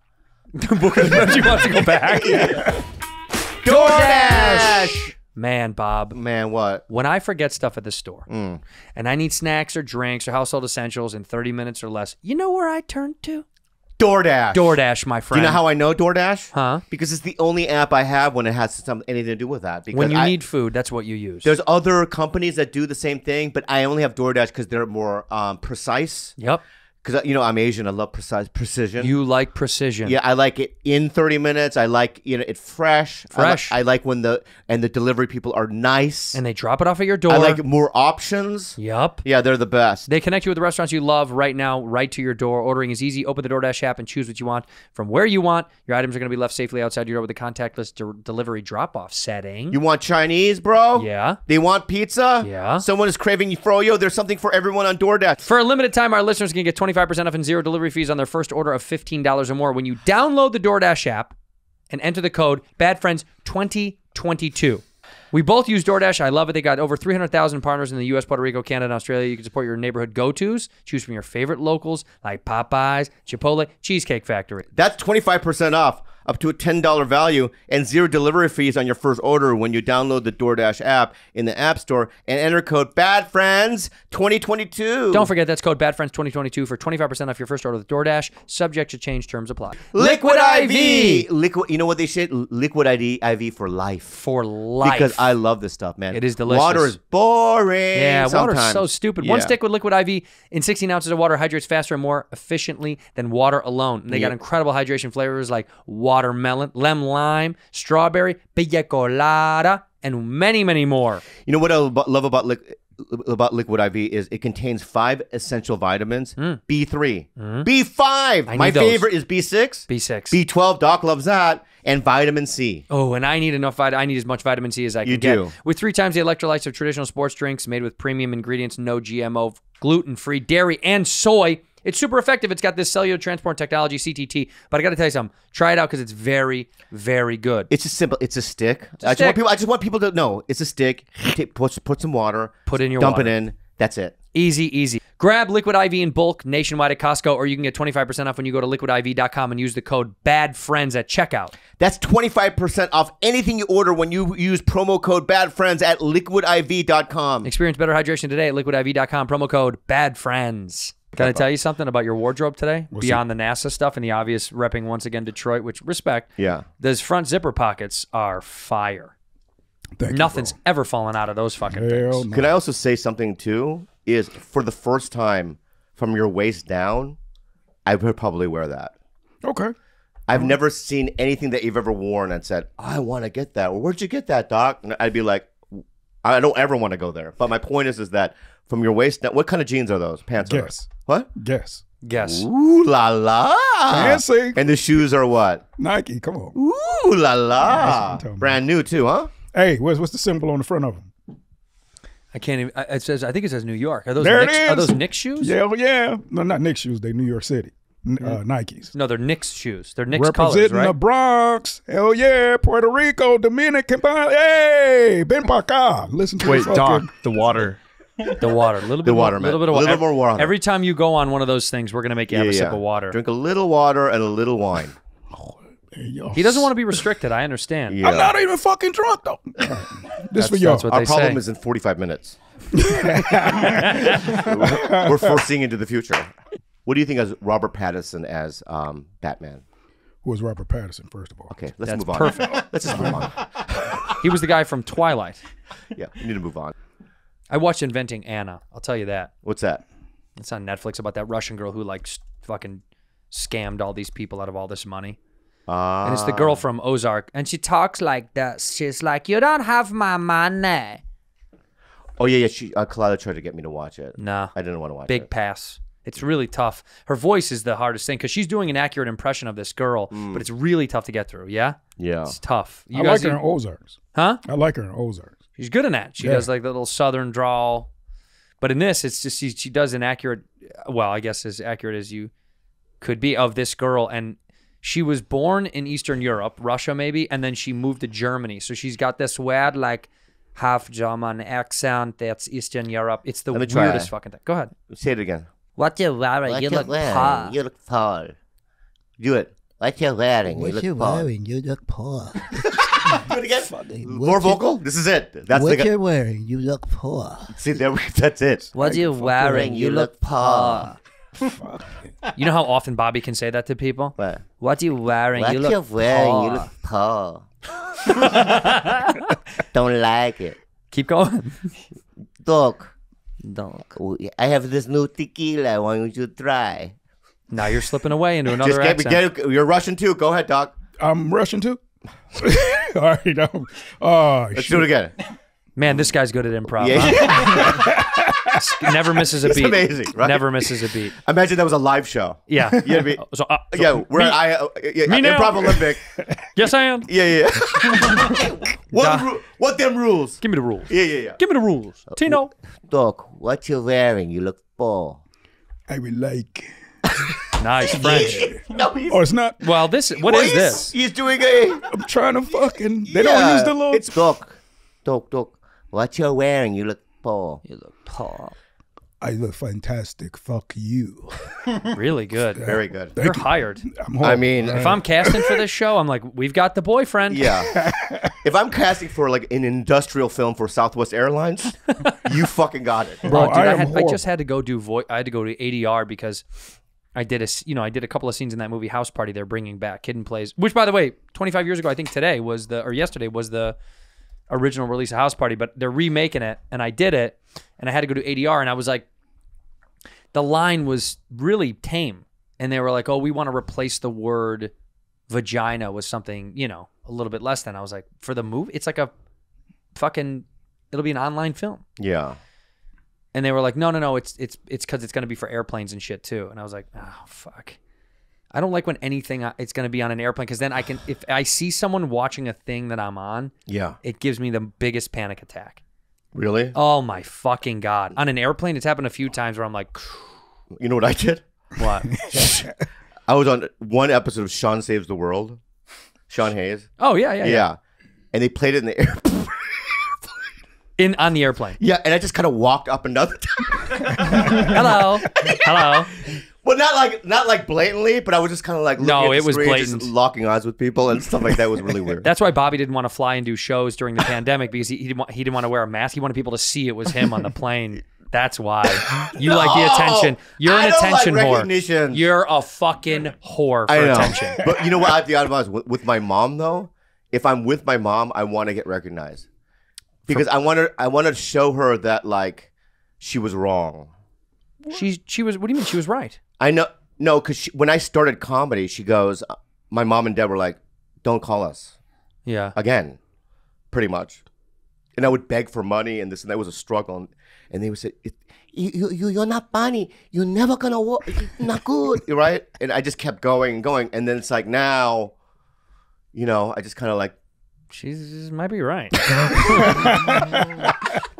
Buca, she wants to go back. Yeah. DoorDash. Man, Bob. Man, what? When I forget stuff at the store, mm. and I need snacks or drinks or household essentials in thirty minutes or less, you know where I turn to? DoorDash. DoorDash, my friend. Do you know how I know DoorDash? Huh? Because it's the only app I have when it has some, anything to do with that. Because when you I, need food, that's what you use. There's other companies that do the same thing, but I only have DoorDash because they're more um, precise. Yep. Because, you know, I'm Asian. I love precise precision. You like precision. Yeah, I like it in thirty minutes. I like, you know, it fresh. Fresh. I, li I like when the, and the delivery people are nice. And they drop it off at your door. I like more options. Yep. Yeah, they're the best. They connect you with the restaurants you love right now, right to your door. Ordering is easy. Open the DoorDash app and choose what you want from where you want. Your items are going to be left safely outside your door with a contactless de delivery drop-off setting. You want Chinese, bro? Yeah. They want pizza? Yeah. Someone is craving froyo. There's something for everyone on DoorDash. For a limited time, our listeners can get twenty-five percent off and zero delivery fees on their first order of fifteen dollars or more when you download the DoorDash app and enter the code Bad Friends twenty twenty-two. We both use DoorDash. I love it. They got over three hundred thousand partners in the U S, Puerto Rico, Canada, and Australia. You can support your neighborhood go-tos. Choose from your favorite locals like Popeyes, Chipotle, Cheesecake Factory. That's twenty-five percent off, up to a ten dollar value, and zero delivery fees on your first order when you download the DoorDash app in the App Store and enter code Bad Friends twenty twenty-two. Don't forget, that's code Bad Friends twenty twenty-two for twenty-five percent off your first order with DoorDash. Subject to change. Terms apply. Liquid, Liquid I V. Liquid. You know what they said? Liquid I V for life. For life. Because I love this stuff, man. It is delicious. Water is boring. Yeah, water is so stupid. Yeah. One stick with Liquid I V in sixteen ounces of water hydrates faster and more efficiently than water alone. And they yeah. got incredible hydration flavors like watermelon, lemon lime, strawberry, piña colada, and many, many more. You know what I love about li about Liquid I V is it contains five essential vitamins: mm. B three, mm. B five. I My favorite those. is B six, B six, B twelve. Doc loves that. And vitamin C. Oh, and I need enough vitamin. I need as much vitamin C as I can you get. You do. With three times the electrolytes of traditional sports drinks, made with premium ingredients, no G M O, gluten-free, dairy, and soy. It's super effective. It's got this cellular transport technology, C T T. But I got to tell you something. Try it out because it's very, very good. It's just simple. It's a stick. It's a I, stick. Just want people, I just want people to know. It's a stick. Take, put, put some water. Put in your dump water. Dump it in. That's it. Easy, easy. Grab Liquid I V in bulk nationwide at Costco, or you can get twenty-five percent off when you go to liquid I V dot com and use the code BADFRIENDS at checkout. That's twenty-five percent off anything you order when you use promo code BADFRIENDS at liquid I V dot com. Experience better hydration today at liquid I V dot com, promo code BADFRIENDS. Can I tell you something about your wardrobe today? We'll Beyond see. the NASA stuff and the obvious repping once again Detroit, which respect. Yeah. Those front zipper pockets are fire. Thank Nothing's you, ever fallen out of those fucking Hell things. No. Could I also say something too? Is for the first time from your waist down, I would probably wear that. Okay. I've mm-hmm. never seen anything that you've ever worn and said, I want to get that. Or where'd you get that, Doc? And I'd be like, I don't ever want to go there. But my point is, is that from your waist down, what kind of jeans are those? Pants Guess. are those? What? Guess. Guess. Ooh la la. Fancy. And the shoes are what? Nike. Come on. Ooh la la. Yeah, brand new too, huh? Hey, what's what's the symbol on the front of them? I can't even. It says. I think it says New York. Are those there Knicks, it is. Are those Knicks shoes? Yeah, well, yeah. No, not Knicks shoes. They New York City N yeah. uh, Nikes. No, they're Knicks shoes. They're Knicks colors, right? Representing the Bronx. Hell yeah, Puerto Rico, Dominican. Hey, Ben Baca. Listen to wait, Doc. The water. The water, a little bit, the water, more, little bit of water. A little more water. Every time you go on one of those things, we're gonna make you have yeah, a sip yeah. of water. Drink a little water and a little wine. Oh, he doesn't want to be restricted. I understand. Yeah. I'm not even fucking drunk though. This for y'all. Our problem say. is in forty-five minutes. we're, we're foreseeing into the future. What do you think as Robert Pattinson as um, Batman? Who is Robert Pattinson? First of all, okay, let's That's move on. Perfect. Let's just move on. He was the guy from Twilight. Yeah, we need to move on. I watched Inventing Anna. I'll tell you that. What's that? It's on Netflix about that Russian girl who like fucking scammed all these people out of all this money. Uh, and it's the girl from Ozark. And she talks like that. She's like, you don't have my money. Oh, yeah, yeah. She, uh, Kalila tried to get me to watch it. No. Nah, I didn't want to watch big it. Big pass. It's really tough. Her voice is the hardest thing because she's doing an accurate impression of this girl, mm. but it's really tough to get through. Yeah? Yeah. It's tough. You I guys like her in Ozarks. Huh? I like her in Ozarks. She's good in that. She yeah. does like the little southern drawl. But in this, it's just she, she does an accurate, well, I guess as accurate as you could be of this girl. And she was born in Eastern Europe, Russia maybe, and then she moved to Germany. So she's got this weird like half German accent that's Eastern Europe. It's the weirdest try. fucking thing. Go ahead. Say it again. What you wearing? You look poor. You look tall. Do it. What you wearing? What you, you wearing? You look poor. Do it again. Funny. More what vocal. You, this is it. That's what the you're wearing. You look poor. See, there. That's it. What you're wearing. You, you look poor. You know how often Bobby can say that to people. What? What you wearing? What you look wearing? You look poor. Don't like it. Keep going. Doc. Doc. I have this new tequila. I want you to try. Now you're slipping away into another Just get, accent. Get, you're Russian too. Go ahead, Doc. I'm Russian too. All right, um, oh, let's shoot. do it again. Man, this guy's good at improv. Yeah. Huh? Never misses a beat. It's amazing, right? Never misses a beat. Imagine that was a live show. Yeah. You know what I mean? so, uh, so yeah, we're me, at I, uh, yeah, me now. Improv Olympic. Yes, I am. Yeah, yeah. what, what them rules? Give me the rules. Yeah, yeah, yeah. Give me the rules. Uh, Tino. Doc, what you wearing? You look full. I will like... Nice French. No, he's, oh, it's not. Well, this. What well, is this? He's doing a. I'm trying to fucking. They yeah. don't use the little. It's doc, doc, doc. What you're wearing? You look poor. You look poor. I look fantastic. Fuck you. Really good. Very good. You're hired. I'm I mean, if I'm casting for this show, I'm like, we've got the boyfriend. Yeah. If I'm casting for like an industrial film for Southwest Airlines, you fucking got it, bro. Oh, dude, I, I, had, I just had to go do voice. I had to go to A D R because. I did a, you know, I did a couple of scenes in that movie House Party. They're bringing back Hidden Plays, which, by the way, twenty-five years ago, I think today was the, or yesterday was the original release of House Party. But they're remaking it, and I did it, and I had to go to A D R, and I was like, the line was really tame, and they were like, oh, we want to replace the word vagina with something, you know, a little bit less than. I was like, for the movie, it's like a fucking, it'll be an online film. Yeah. And they were like, no, no, no, it's it's it's because it's going to be for airplanes and shit too. And I was like, oh, fuck. I don't like when anything, it's going to be on an airplane because then I can, if I see someone watching a thing that I'm on, yeah, it gives me the biggest panic attack. Really? Oh my fucking God. On an airplane, it's happened a few times where I'm like. You know what I did? What? I was on one episode of Sean Saves the World. Sean Hayes. Oh, yeah, yeah, yeah. Yeah. And they played it in the airplane. In on the airplane. Yeah, and I just kind of walked up another time. Hello. Hello. Well, not like not like blatantly, but I was just kind of like looking no, at the it was blatant, just locking eyes with people and stuff like that. It was really weird. That's why Bobby didn't want to fly and do shows during the pandemic, because he he didn't, want, he didn't want to wear a mask. He wanted people to see it was him on the plane. That's why you no, like the attention. You're an attention like whore. You're a fucking whore for I know. attention. But you know what? I have the advice with, with my mom though. If I'm with my mom, I want to get recognized because for, I want to I want to show her that like she was wrong. She she was. What do you mean she was right? I know, no, because when I started comedy, she goes, my mom and dad were like, don't call us. Yeah. Again, pretty much. And I would beg for money and this and that was a struggle. And they would say, it, you, you, you're not funny. You're never going to work. Not good. Right? And I just kept going and going. And then it's like now, you know, I just kind of like. She might be right. The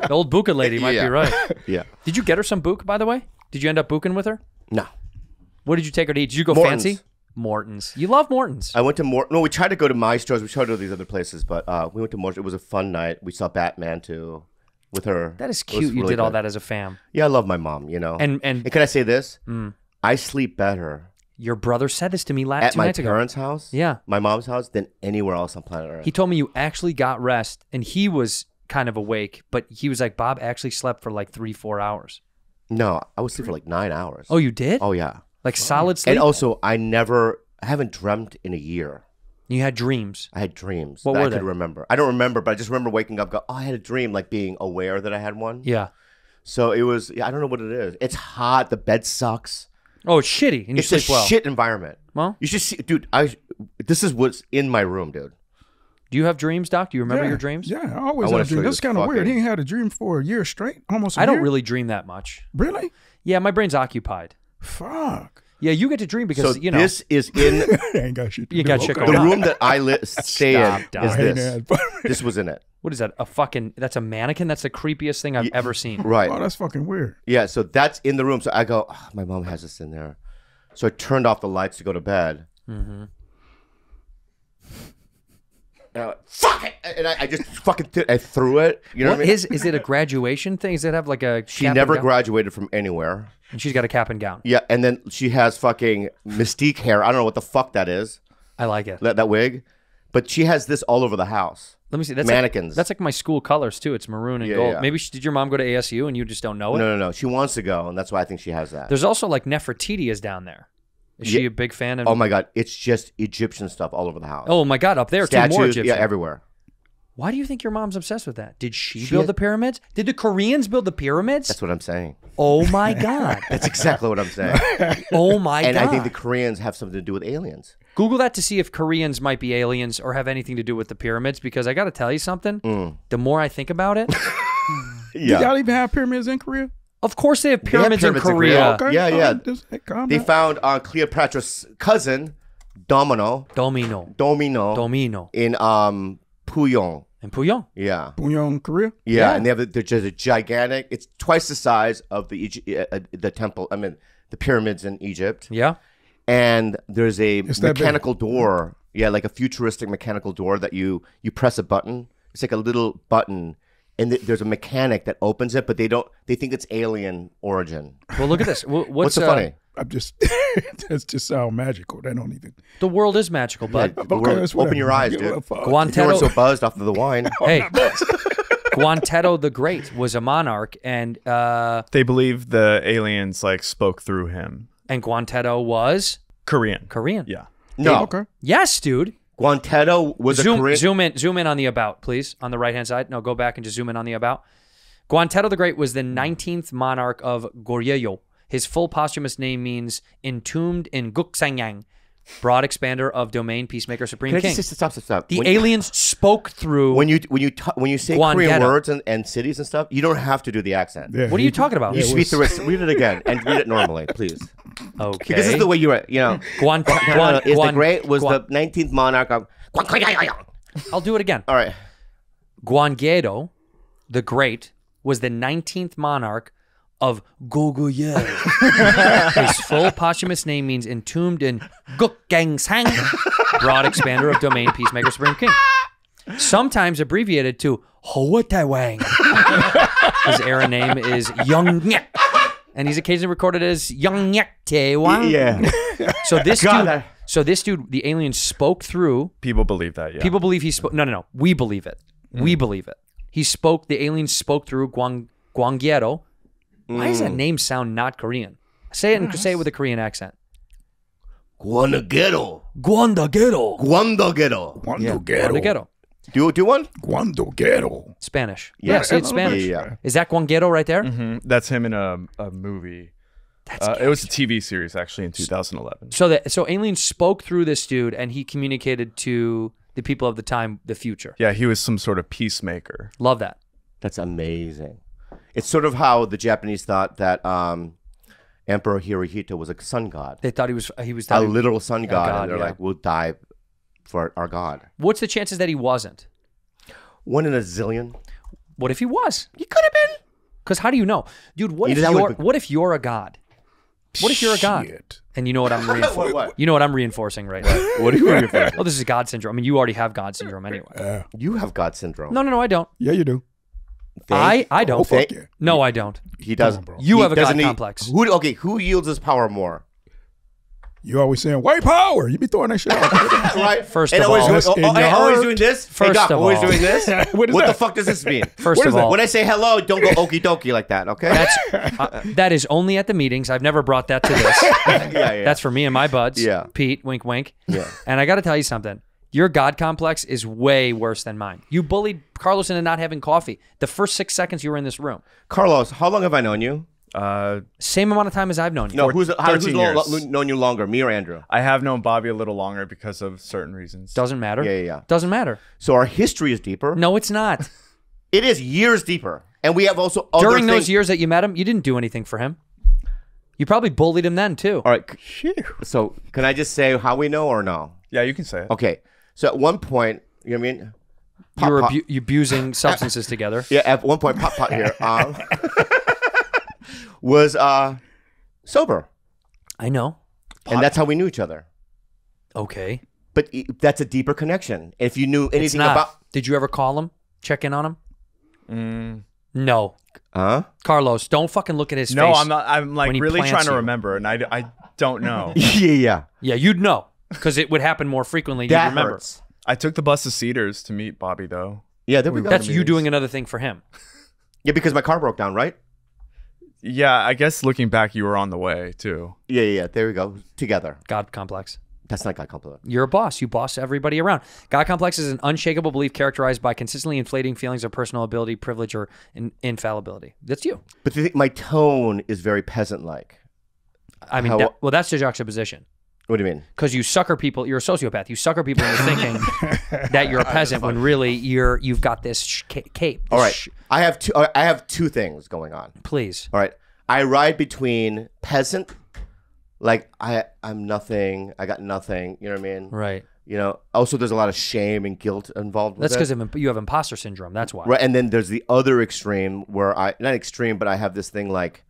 old Buca lady might yeah. be right. Yeah. Did you get her some Buca, by the way? Did you end up Bucing with her? No. What did you take her to eat? Did you go Morton's. fancy? Morton's. You love Morton's. I went to Morton. No, we tried to go to Maestro's. We tried to go to these other places, but uh, we went to Morton's. It was a fun night. We saw Batman too with her. That is cute. You really did all good. that as a fam. Yeah, I love my mom, you know. And and, and can I say this? Mm. I sleep better. Your brother said this to me last At two my nights parents' ago. house? Yeah. My mom's house than anywhere else on planet Earth. He told me you actually got rest and he was kind of awake, but he was like, Bob actually slept for like three, four hours. No, I was sleep for like nine hours. Oh, you did? Oh, yeah. Like solid sleep? And also, I never, I haven't dreamt in a year. You had dreams? I had dreams. What were they? I could remember. I don't remember, but I just remember waking up, go, oh, I had a dream, like being aware that I had one. Yeah. So it was, I don't know what it is. It's hot. The bed sucks. Oh, it's shitty. And you sleep well. It's a shit environment. Well, you should see, dude, I, this is what's in my room, dude. Do you have dreams, Doc? Do you remember yeah, your dreams? Yeah, I always I have dreams. That's kind of weird. He ain't had a dream for a year straight, almost a I year. I don't really dream that much. Really? Yeah, my brain's occupied. Fuck. Yeah, you get to dream because, so you know. this is in... ain't got shit to you do. got okay. shit going The on. room that I li stay in Doc. is this. This was in it. What is that? A fucking... That's a mannequin? That's the creepiest thing I've yeah, ever seen. Right. Oh, that's fucking weird. Yeah, so that's in the room. So I go, oh, my mom has this in there. So I turned off the lights to go to bed. Mm-hmm. And I went, fuck it! And I, I just fucking th I threw it. You know what, what I mean? Is, is it a graduation thing? Does it have like a She never graduated from anywhere. And she's got a cap and gown. Yeah, and then she has fucking Mystique hair. I don't know what the fuck that is. I like it. That, that wig. But she has this all over the house. Let me see. That's mannequins. Like, that's like my school colors too. It's maroon and yeah, gold. Yeah. Maybe she, did your mom go to A S U and you just don't know it? No, no, no. She wants to go and that's why I think she has that. There's also like Nefertiti is down there. Is she a big fan of? Oh my God, it's just Egyptian stuff all over the house. Oh my God, up there, statues, too, more Egyptian. Yeah, everywhere. Why do you think your mom's obsessed with that? Did she, she build had... the pyramids? Did the Koreans build the pyramids? That's what I'm saying. Oh my God. That's exactly what I'm saying. Oh my and God. And I think the Koreans have something to do with aliens. Google that to see if Koreans might be aliens or have anything to do with the pyramids, because I got to tell you something. Mm. The more I think about it. Yeah. Do y'all even have pyramids in Korea? Of course they have pyramids, they have pyramids in Korea. In Korea. Okay. Yeah, yeah. Just, they found uh, Cleopatra's cousin, Domino. Domino. Domino. Domino. In um, Pyongyang. In Pyongyang? Yeah. Pyongyang, Korea? Yeah, yeah, and they have they're just a gigantic, it's twice the size of the uh, the temple, I mean, the pyramids in Egypt. Yeah. And there's a it's mechanical door. Yeah, like a futuristic mechanical door that you, you press a button. It's like a little button. And th there's a mechanic that opens it, but they don't. They think it's alien origin. Well, look at this. What's, What's the uh, funny? I'm just. That's just how magical. They don't even. The world is magical, bud. Yeah, okay, open your eyes, dude. Guanggaeto. You weren't so buzzed off of the wine. Hey, Guanggaeto the Great was a monarch, and uh, they believe the aliens like spoke through him. And Guanggaeto was Korean. Korean. Yeah. No. Hey, okay. Yes, dude. Guanggaeto was zoom, a Korean. Zoom in, zoom in on the about, please. On the right-hand side. No, go back and just zoom in on the about. Guanggaeto the Great was the nineteenth monarch of Goryeo. His full posthumous name means entombed in Guksangyang, broad expander of domain, peacemaker, supreme Can king. I just, stop, stop, stop. The when aliens you, spoke through. When you when you when you say Guanggaeto. Korean words and, and cities and stuff, you don't have to do the accent. Yeah, what are you talking about? You speak was... the read it again and read it normally, please. Okay. Because this is the way you write, you know. Guan, Guan, no, no, no, is Guan, the Great was Guan, the nineteenth monarch of... I'll do it again. All right. Gwanggaeto the Great was the nineteenth monarch of Goguryeo. His full posthumous name means entombed in Gukgangsang, broad expander of domain, peacemaker, supreme king. sometimes abbreviated to Howata Wang. His era name is Young Nyek, and he's occasionally recorded as Young Nyek Te Wang. Yeah. So this God, dude, I... so this dude, the alien spoke through. People believe that. Yeah. People believe he spoke. No, no, no. We believe it. Mm. We believe it. He spoke. The alien spoke through Gwang Gwanggaeto. Mm. Why does that name sound not Korean? Say it and yes. say it with a Korean accent. Gwanggaeto. Gwanggaeto. Gwanggaeto. Gwanggaeto. Do do one? Gwanggaeto. Spanish. Yeah, yeah, say it's Spanish. Yeah, yeah. Is that Gwanggaeto right there? Mm-hmm. That's him in a a movie. That's uh, it was a T V series actually in two thousand eleven. So that so aliens spoke through this dude and he communicated to the people of the time, the future. Yeah, he was some sort of peacemaker. Love that. That's amazing. It's sort of how the Japanese thought that um, Emperor Hirohito was a sun god. They thought he was he was a he, literal sun god, god and they're yeah. like, we'll die for our god. What's the chances that he wasn't? One in a zillion. What if he was? He could have been. Because how do you know, dude? What if you're be... what if you're a god? What if you're a god? Shit. And you know what I'm reinforcing? what? You know what I'm reinforcing right now. What are you reinforcing? Oh, this is God syndrome. I mean, you already have God syndrome anyway. Uh, you have God syndrome. No, no, no, I don't. Yeah, you do. They, I I don't. They, they, no, I don't. He doesn't. Bro. You he have a God he, complex. Who okay? Who yields his power more? You always saying white power. You be throwing that shit out. Right. First and of always, all, oh, oh, I always doing this. First hey, God, of always all, always doing this. What, what the fuck does this mean? First what of all, when I say hello, don't go okie dokie like that. Okay. That's, uh, that is only at the meetings. I've never brought that to this. yeah, yeah. That's for me and my buds. Yeah. Pete, wink, wink. Yeah. And I got to tell you something. Your God complex is way worse than mine. You bullied Carlos into not having coffee the first six seconds you were in this room. Carlos, how long have I known you? Uh, Same amount of time as I've known you. No, who's, who's years. known you longer, me or Andrew? I have known Bobby a little longer because of certain reasons. Doesn't matter. Yeah, yeah, yeah. Doesn't matter. So our history is deeper. No, it's not. It is years deeper. And we have also other During things. Those years that you met him, you didn't do anything for him. You probably bullied him then too. All right. So can I just say how we know or no? Yeah, you can say it. Okay. So at one point, you know what I mean? Pop, you were abu you abusing substances together. Yeah, at one point, Pop Pop here um, was uh, sober. I know. Pop. And that's how we knew each other. Okay. But that's a deeper connection. If you knew anything about... Did you ever call him? Check in on him? Mm. No. Huh? Carlos, don't fucking look at his no, face. No, I'm not. I'm like really trying to you. remember, and I, I don't know. Yeah, yeah. Yeah, you'd know. Because it would happen more frequently. You remember. Hurts. I took the bus to Cedars to meet Bobby, though. Yeah, there we go. That's you doing another thing for him. Yeah, because my car broke down, right? Yeah, I guess looking back, you were on the way, too. Yeah, yeah, yeah. There we go. Together. God complex. That's not God complex. You're a boss. You boss everybody around. God complex is an unshakable belief characterized by consistently inflating feelings of personal ability, privilege, or in infallibility. That's you. But the thing, my tone is very peasant-like. I mean, How, that, well, that's the juxtaposition. What do you mean? Because you sucker people. You're a sociopath. You sucker people into thinking that you're a peasant when really you're you've got this sh cape. All right, I have two. I have two things going on. Please. All right, I ride between peasant, like I I'm nothing. I got nothing. You know what I mean? Right. You know. Also, there's a lot of shame and guilt involved. That's because you have imposter syndrome. That's why. Right. And then there's the other extreme where I not extreme, but I have this thing like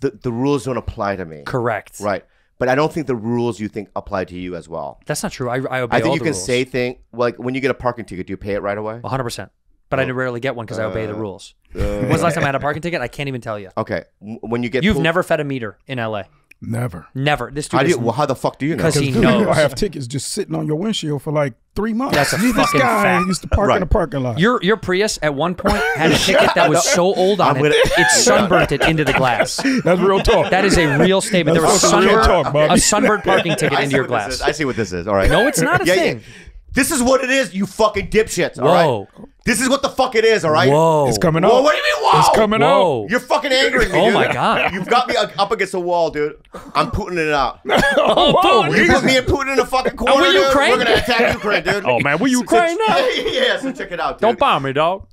the the rules don't apply to me. Correct. Right. But I don't think the rules you think apply to you as well. That's not true. I, I obey I think all you the can rules. say things, like when you get a parking ticket, do you pay it right away? one hundred percent. But oh. I rarely get one because uh, I obey the rules. Uh, When's the last time I had a parking ticket? I can't even tell you. Okay. When you get You've never fed a meter in L A. Never. Never. This dude how, do you, well, how the fuck do you know? Because he knows. I have tickets just sitting on your windshield for like three months. That's a fucking fact. This guy used to park right. in a parking lot. Your, your Prius at one point had a ticket that was so old on I'm it, it, it sunburnt it into the glass. That's real talk. That is a real statement. That's there was sunburn, real talk, a sunburnt parking ticket I into your glass. I see what this is. All right. No, it's not a yeah, thing. Yeah. This is what it is, you fucking dipshits, all whoa. right? This is what the fuck it is, all right? Whoa. It's coming up. Whoa, what do you mean, whoa? It's coming whoa. up. You're fucking angering me, dude. Oh, my God. You've got me up against a wall, dude. I'm Putin it out. oh, whoa, you put me and Putin in a fucking corner, dude. Ukraine? We're going to attack Ukraine, dude. Oh, man, we're Ukraine so, now. Yeah, so check it out, dude. Don't bomb me, dog.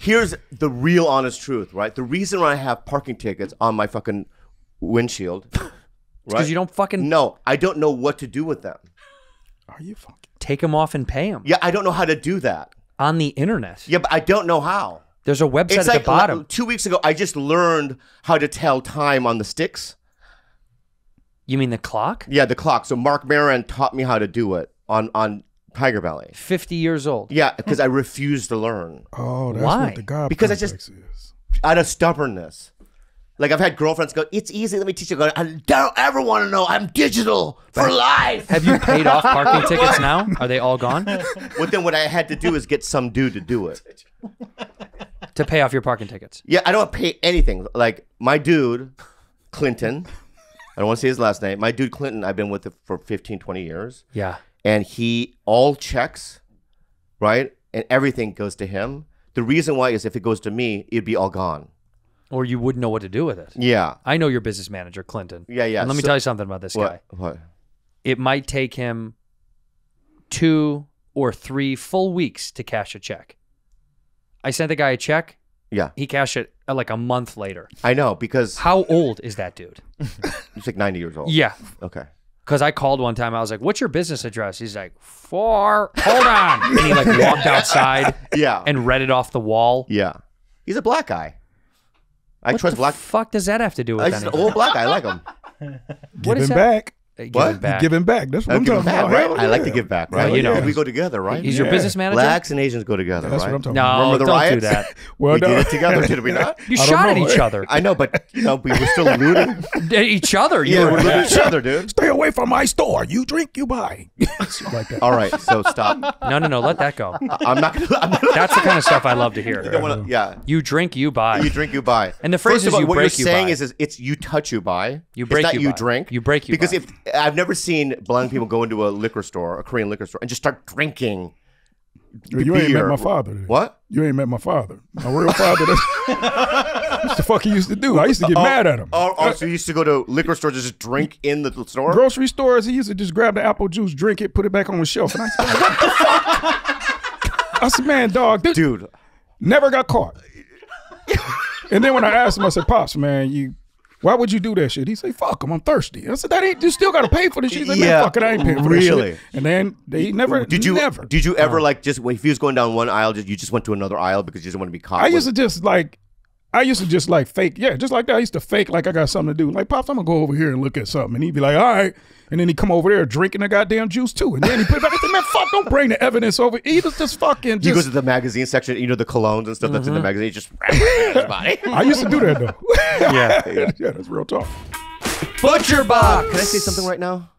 Here's the real honest truth, right? The reason why I have parking tickets on my fucking windshield, right? Because you don't fucking... No, I don't know what to do with them. Are you fucking... Take them off and pay them. Yeah, I don't know how to do that. On the internet. Yeah, but I don't know how. There's a website it's at like the bottom. Two weeks ago, I just learned how to tell time on the sticks. You mean the clock? Yeah, the clock. So Mark Maron taught me how to do it on, on Tiger Belly. fifty years old. Yeah, because I refuse to learn. Oh, that's Why? What the God because complex I just, is. Out of stubbornness. Like, I've had girlfriends go, it's easy, let me teach you. I don't ever want to know. I'm digital for life. Have you paid off parking tickets now? Are they all gone? Well, then what I had to do is get some dude to do it. To pay off your parking tickets. Yeah, I don't pay anything. Like, my dude, Clinton, I don't want to say his last name. My dude, Clinton, I've been with him for fifteen, twenty years. Yeah. And he, all checks, right? And everything goes to him. The reason why is if it goes to me, it'd be all gone. Or you wouldn't know what to do with it. Yeah. I know your business manager, Clinton. Yeah, yeah. And let me so, tell you something about this what, guy. What? It might take him two or three full weeks to cash a check. I sent the guy a check. Yeah. He cashed it like a month later. I know, because... How old is that dude? He's like ninety years old. Yeah. Okay. Because I called one time. I was like, what's your business address? He's like, four. Hold on. And he like walked outside yeah. and read it off the wall. Yeah. He's a black guy. I what trust the black. Fuck does that have to do with I anything? Old black guy, I like him. Give him back. Give what? Him back. Give him back. That's what I'm, I'm talking back, about, right? right? I like to give back, right? Well, you know, we go together, right? He's yeah. your business manager. Blacks and Asians go together, That's right? That's what I'm talking no, about. Remember the don't riots? Do that. well, we no. did it together, did we not? You shot at each other. I know, but you know, we were still looting at each other. You yeah, were looting each other, dude. Stay away from my store. You drink, you buy. Like that. All right, so stop. No, no, no. Let that go. I'm not. That's the kind of stuff I love to hear. Yeah. You drink, you buy. You drink, you buy. And the phrase is you break, you buy. What you're saying is, it's you touch, you buy. You break, you drink. You break, you buy. Because if I've never seen blind people go into a liquor store, a Korean liquor store, and just start drinking. You beer. Ain't met my father. What? You ain't met my father. My real father. That's, that's the fuck he used to do. I used to get oh, mad at him. Oh, oh, so he used to go to liquor stores and just drink in the store? Grocery stores, he used to just grab the apple juice, drink it, put it back on the shelf. And I said, what the fuck? I said, man, dog. This Dude. Never got caught. And then when I asked him, I said, Pops, man, you... Why would you do that shit? He said, fuck him, I'm thirsty. I said, that ain't, you still got to pay for this shit. He's like, yeah, fuck it, I ain't paying for really? This shit. Really? And then they never, did you, never. Did you ever, like, just, if he was going down one aisle, you just went to another aisle because you didn't want to be caught? I used to just, like, I used to just, like, fake. Yeah, just like that. I used to fake, like, I got something to do. Like, Pops, I'm going to go over here and look at something. And he'd be like, all right. And then he'd come over there drinking the goddamn juice, too. And then he put it back. I said, man, fuck, don't bring the evidence over. He was just fucking just. He goes to the magazine section, you know, the colognes and stuff mm-hmm. that's in the magazine. He just body. I used to do that, though. Yeah. yeah. Yeah, that's real talk. Butcher Box. Can I say something right now?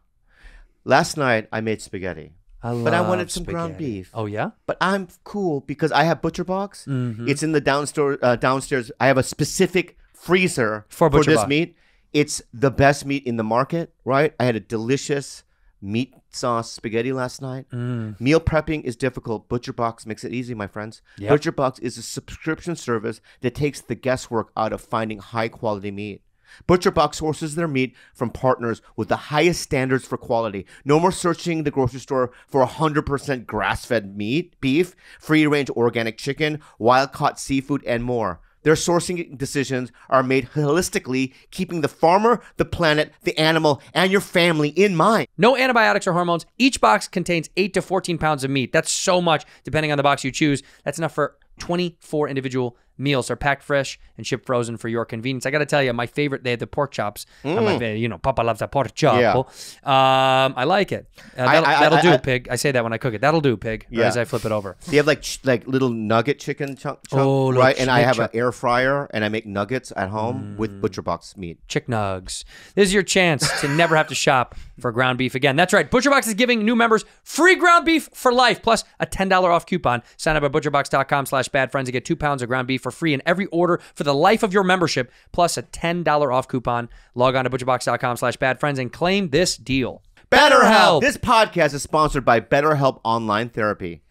Last night, I made spaghetti. I love but I wanted some spaghetti. Ground beef. Oh, yeah? But I'm cool because I have Butcher Box. Mm-hmm. It's in the downstairs, uh, downstairs. I have a specific freezer for, for this box. Meat. It's the best meat in the market, right? I had a delicious meat sauce spaghetti last night. Mm. Meal prepping is difficult. ButcherBox makes it easy, my friends. Yep. ButcherBox is a subscription service that takes the guesswork out of finding high-quality meat. ButcherBox sources their meat from partners with the highest standards for quality. No more searching the grocery store for one hundred percent grass-fed meat, beef, free-range organic chicken, wild-caught seafood, and more. Their sourcing decisions are made holistically, keeping the farmer, the planet, the animal, and your family in mind. No antibiotics or hormones. Each box contains eight to fourteen pounds of meat. That's so much, depending on the box you choose. That's enough for twenty-four individual meals. They're packed fresh and shipped frozen for your convenience. I got to tell you, my favorite, they had the pork chops. Mm. My favorite, you know, Papa loves that pork chop. Yeah. Um, I like it. Uh, that'll I, I, that'll I, do, I, pig. I say that when I cook it. That'll do, pig, yeah. as I flip it over. They have like like little nugget chicken chunk, chunk oh, right? And I have an air fryer, and I make nuggets at home mm. with ButcherBox meat. Chick nugs. This is your chance to never have to shop for ground beef again. That's right. ButcherBox is giving new members free ground beef for life, plus a ten dollar off coupon. Sign up at ButcherBox.com slash Bad Friends to get two pounds of ground beef for free in every order for the life of your membership, plus a ten dollar off coupon. Log on to ButcherBox.com slash Bad Friends and claim this deal. BetterHelp! This podcast is sponsored by BetterHelp Online Therapy.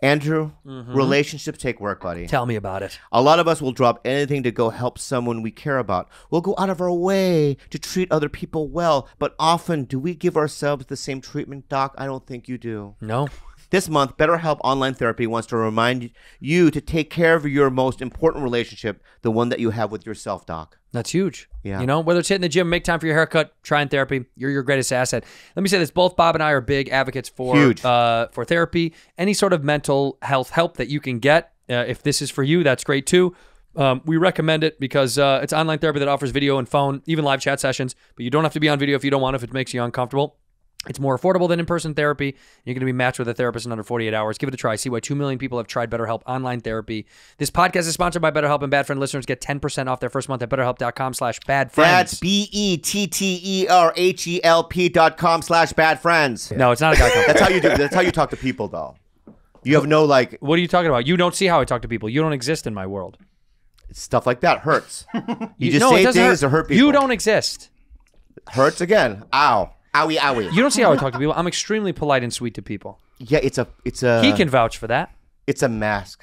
Andrew, mm-hmm. relationships take work, buddy. Tell me about it. A lot of us will drop anything to go help someone we care about. We'll go out of our way to treat other people well, but often do we give ourselves the same treatment, Doc? I don't think you do. No. This month, BetterHelp Online Therapy wants to remind you to take care of your most important relationship, the one that you have with yourself, Doc. That's huge. Yeah. You know, whether it's hitting the gym, make time for your haircut, trying therapy, you're your greatest asset. Let me say this. Both Bob and I are big advocates for, huge. Uh, for therapy. Any sort of mental health help that you can get, uh, if this is for you, that's great too. Um, we recommend it because uh, it's online therapy that offers video and phone, even live chat sessions, but you don't have to be on video if you don't want to, if it makes you uncomfortable. It's more affordable than in-person therapy. You're going to be matched with a therapist in under forty-eight hours. Give it a try. See why two million people have tried BetterHelp online therapy. This podcast is sponsored by BetterHelp, and Bad Friend listeners get ten percent off their first month at BetterHelp dot com slash Bad Friends. That's B E T T E R H E L P dot com slash Bad Friends. Yeah. No, it's not a guy company. That's how you do. That's how you talk to people, though. You have no, like... What are you talking about? You don't see how I talk to people. You don't exist in my world. Stuff like that hurts. You, you just no, say things that hurt people. You don't exist. Hurts again. Ow. Owie, owie. You don't see how I talk to people. I'm extremely polite and sweet to people. Yeah, it's a... it's a. He can vouch for that. It's a mask.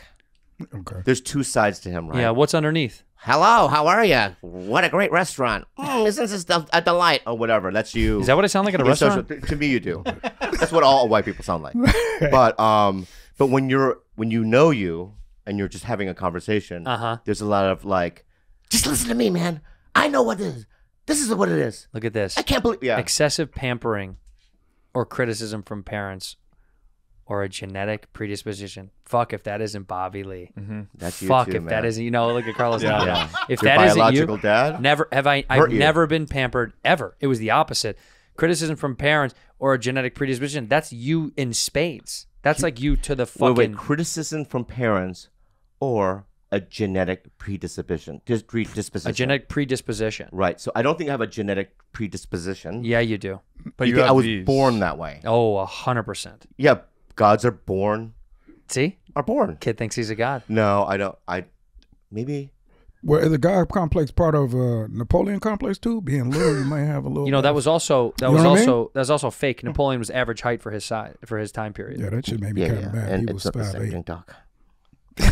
Okay. There's two sides to him, right? Yeah, what's underneath? Hello, how are you? What a great restaurant. Mm, isn't this a, a delight? Or whatever, that's you. Is that what it sounds like at a you're restaurant? Social. To me, you do. That's what all white people sound like. But... um. But when you're when you know you and you're just having a conversation, uh-huh. there's a lot of like, just listen to me, man. I know what this is. This is what it is. Look at this. I can't believe yeah. excessive pampering or criticism from parents or a genetic predisposition. Fuck if that isn't Bobby Lee. Mm-hmm. That's you Fuck too, if man. that isn't you know, look at Carlos. yeah. Yeah. If Your that biological isn't you, dad never have I I've you. never been pampered ever. It was the opposite. Criticism from parents or a genetic predisposition. That's you in spades. That's like you to the fucking... Wait, wait, criticism from parents or a genetic predisposition. predisposition. A genetic predisposition. Right. So I don't think I have a genetic predisposition. Yeah, you do. But you you I was these. born that way. Oh, one hundred percent. Yeah, gods are born. See? Are born. Kid thinks he's a god. No, I don't. I Maybe... Well, is the God complex part of uh, Napoleon complex too? Being little, you might have a little. You know, that was also that you was also I mean? that was also fake. Napoleon was average height for his size for his time period. Yeah, that should maybe yeah, kind yeah. of bad. And he it's was not the same thing, Doc.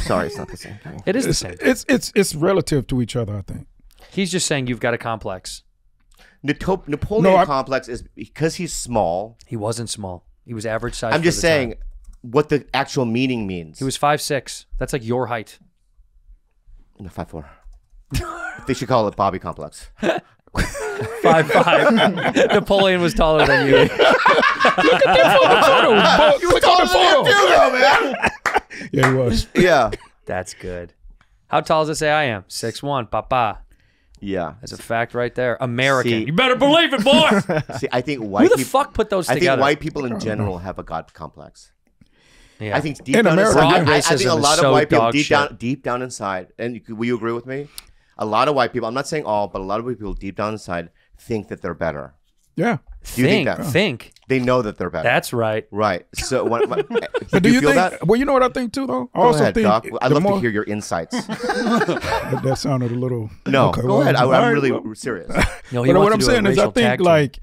Sorry, it's not the same thing. It is it's, the same. It's it's it's relative to each other, I think. He's just saying you've got a complex. Nato Napoleon no, I, complex is because he's small. He wasn't small. He was average size. I'm just saying time. what the actual meaning means. He was five six. That's like your height. No, five four. They should call it Bobby complex. five five. Napoleon was taller than you. Look at that photo. You were taller than you, man. Yeah, he was. Yeah, that's good. How tall does it say I am? Six one, papa. Yeah, that's a fact right there. American. See, you better believe it, boy. See, I think white. Who the people, fuck put those I together? I think white people in general have a god complex. Yeah. I think deep in down America, inside, I, I think a lot so of white people deep shit. down, deep down inside, and will you agree with me? A lot of white people, I'm not saying all, but a lot of white people deep down inside think that they're better. Yeah. Do you think, think that? Think. They know that they're better. That's right. Right. So, what, what, do, do you, you feel think, that? Well, you know what I think too, though? I go also ahead, think Doc. I'd love more... to hear your insights. That sounded a little. No, okay, go well, ahead. I, I'm really well, serious. No, but what I'm saying is, I think, like,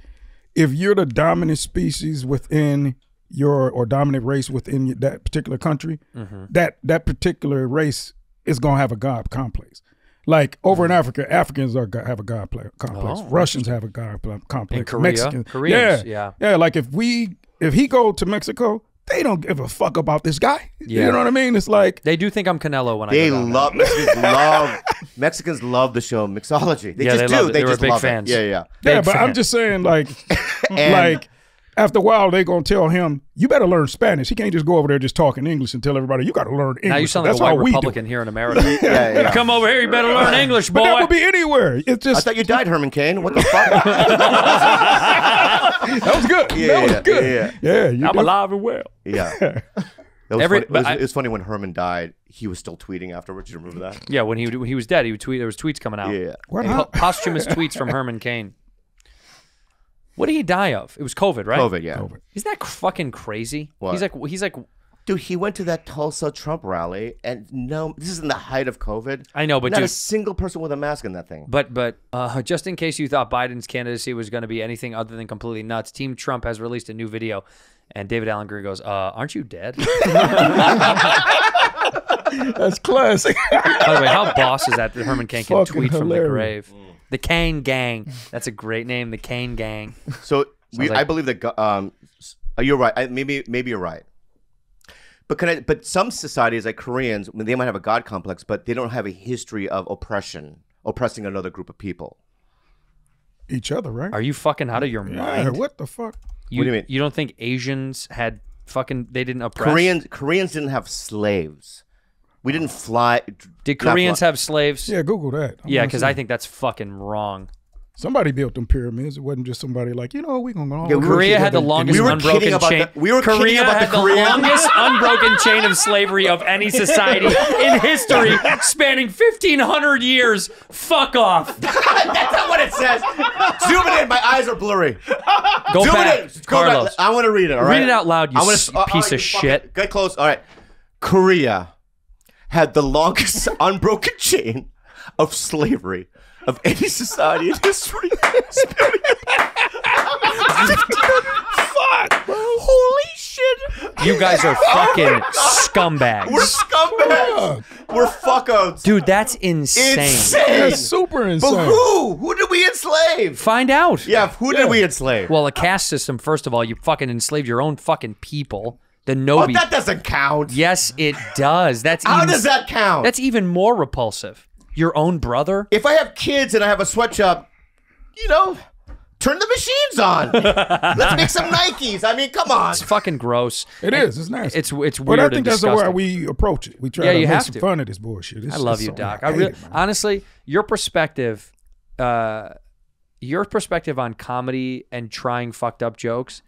if you're the dominant species within your or dominant race within that particular country, mm-hmm. that that particular race is gonna have a god complex. Like over mm-hmm. in Africa, Africans are have a god complex. Oh, Russians have a god complex. Korea, Mexicans, Koreans, yeah, yeah, yeah. Like if we if he go to Mexico, they don't give a fuck about this guy. Yeah. You know what I mean? It's like they do think I'm Canelo when they I. They love Mexicans love Mexicans love the show Mixology. They yeah, just they do. They, they were just big love fans. It. Yeah, yeah, big yeah. But fan. I'm just saying, like, like. After a while, they're going to tell him, you better learn Spanish. He can't just go over there just talking English and tell everybody, you got to learn English. Now you sound like That's a white Republican here in America. yeah, yeah. You come over here, you better learn English, boy. But that would be anywhere. It's just, I thought you died, Herman Cain. What the fuck? That was good. Yeah, that was yeah, good. Yeah, yeah. yeah I'm do. alive and well. Yeah. It was, Every, funny. It, was, I, it was funny when Herman died, he was still tweeting afterwards. You remember that? Yeah, when he, when he was dead, he would tweet. There was tweets coming out. Yeah. What po posthumous tweets from Herman Cain. What did he die of? It was COVID, right? COVID, yeah. COVID. Isn't that fucking crazy? What? He's like, he's like, dude. He went to that Tulsa Trump rally, and no, this is in the height of COVID. I know, but not dude, a single person with a mask in that thing. But, but uh, just in case you thought Biden's candidacy was going to be anything other than completely nuts, Team Trump has released a new video, and David Alan Grier goes, uh, "Aren't you dead?" That's classic. By the way, how boss is that? That Herman Cain can tweet hilarious. from the grave. Mm. The Kane Gang. That's a great name. The Kane Gang. So we, like, I believe that um, you're right. I, maybe maybe you're right. But can I? But some societies, like Koreans, they might have a god complex, but they don't have a history of oppression, oppressing another group of people. Each other, right? Are you fucking out of your mind? Yeah, what the fuck? You, what do you mean? You don't think Asians had fucking? They didn't oppress. Koreans Koreans didn't have slaves. We didn't fly. Did Koreans fly. have slaves? Yeah, Google that. I'm yeah, because I think that's fucking wrong. Somebody built them pyramids. It wasn't just somebody like, you know, we're going to go on. Yeah, we Korea had the longest we unbroken chain. The, we were Korea kidding about had the, the longest unbroken chain of slavery of any society in history, spanning fifteen hundred years. Fuck off. That's not what it says. Zoom it in. My eyes are blurry. Go Zoom back, it in. Go Carlos. Back. I want to read it, all right? Read it out loud, you I wanna, piece uh, uh, of you shit. Get close. All right. Korea had the longest unbroken chain of slavery of any society in history. Fuck! Holy shit! You guys are fucking scumbags. We're scumbags. We're fuckos. Dude, that's insane. Insane. That's super insane. But who? Who did we enslave? Find out. Yeah, who yeah. did we enslave? Well, a caste system, first of all, you fucking enslaved your own fucking people. The Nobi. Oh, that doesn't count. Yes, it does. That's How even, does that count? That's even more repulsive. Your own brother? If I have kids and I have a sweatshop, you know, turn the machines on. Let's make some Nikes. I mean, come on. It's fucking gross. It and is. It's nasty. It's it's weird. But I think that's the way we approach it. We try yeah, to you make have some to. fun of this bullshit. It's, I love you, Doc. I, I really, it, honestly, your perspective, uh, your perspective on comedy and trying fucked up jokes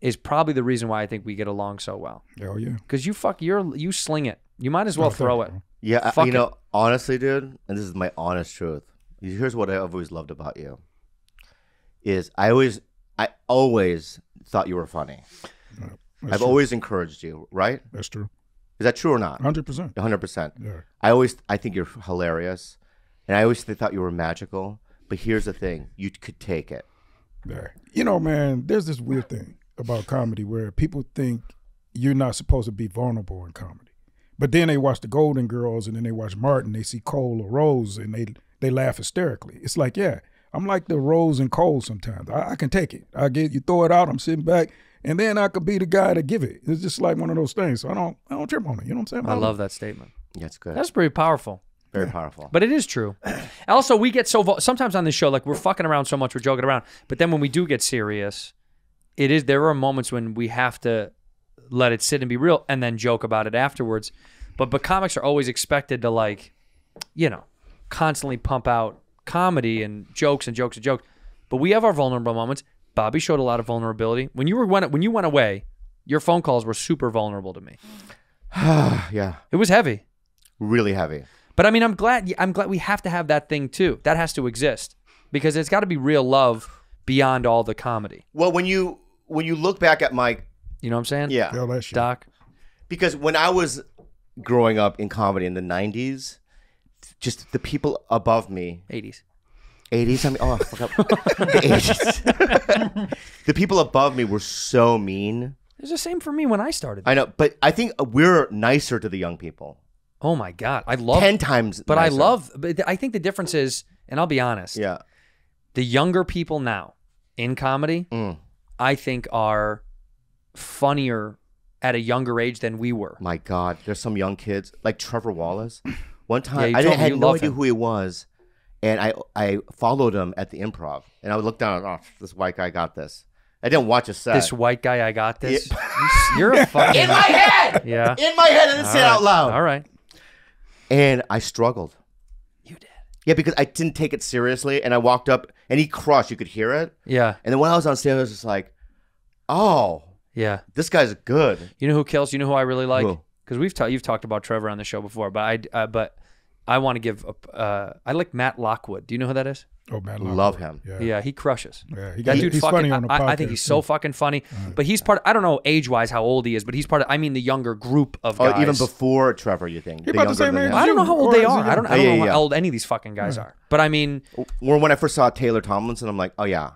is probably the reason why I think we get along so well. Oh yeah. Because you fuck, you're you sling it. You might as well no, throw it. You. Yeah, Fuck you know, it. honestly, dude, and this is my honest truth. Here's what I've always loved about you: is I always, I always thought you were funny. Uh, I've true. always encouraged you, right? That's true. Is that true or not? one hundred percent. one hundred percent. Yeah. I always, I think you're hilarious, and I always thought you were magical. But here's the thing: you could take it. Yeah. You know, man, there's this weird thing about comedy where people think you're not supposed to be vulnerable in comedy. But then they watch the Golden Girls and then they watch Martin, they see Cole or Rose and they they laugh hysterically. It's like, yeah, I'm like the Rose and Cole sometimes. I, I can take it. I get you throw it out, I'm sitting back, and then I could be the guy to give it. It's just like one of those things. So I don't I don't trip on it. You know what I'm saying? I, I love that statement. That's good. That's pretty powerful. Very yeah. powerful. But it is true. Also, we get so sometimes on this show, like we're fucking around so much, we're joking around. But then when we do get serious, it is there are moments when we have to let it sit and be real and then joke about it afterwards. But but comics are always expected to, like, you know, constantly pump out comedy and jokes and jokes and jokes. But we have our vulnerable moments. Bobby showed a lot of vulnerability. When you were when, when you went away, your phone calls were super vulnerable to me. Yeah. It was heavy. Really heavy. But I mean, I'm glad I'm glad we have to have that thing too. That has to exist because it's got to be real love beyond all the comedy. Well, when you when you look back at my You know what I'm saying? Yeah. Doc. Because when I was growing up in comedy in the nineties, just the people above me. eighties. eighties? I mean, oh, I forgot. The eighties. The people above me were so mean. It was the same for me when I started. I know, but I think we're nicer to the young people. Oh, my God. I love. Ten times But nicer. I love, but I think the difference is, and I'll be honest. Yeah. The younger people now in comedy, mm. I think are funnier at a younger age than we were. My God, there's some young kids like Trevor Wallace. One time, yeah, I didn't, had no idea him. who he was, and I I followed him at the Improv, and I would look down and oh, this white guy got this. I didn't watch a set. This white guy, I got this. It, You're a fucking in my head. Yeah, in my head, I didn't say it out loud. All right, and I struggled. You did. Yeah, because I didn't take it seriously, and I walked up, and he crushed. You could hear it. Yeah. And then when I was on stage, I was just like, oh. Yeah, this guy's good. You know who kills? You know who I really like? Because we've talked, you've talked about Trevor on the show before, but I, uh, but I want to give. A, uh, I like Matt Lockwood. Do you know who that is? Oh, Matt Lockwood. Love him. Yeah, yeah he crushes. Yeah, he, that dude he's fucking, funny on the podcast. I, I think he's so fucking funny. Right. But he's part. Of, I don't know age wise how old he is, but he's part of. I mean, the younger group of guys. Oh, even before Trevor, you think? You're about the same age. I don't know how old they are. I don't. I don't yeah, know yeah, how yeah. old any of these fucking guys right. are. But I mean, or when I first saw Taylor Tomlinson, I'm like, oh yeah.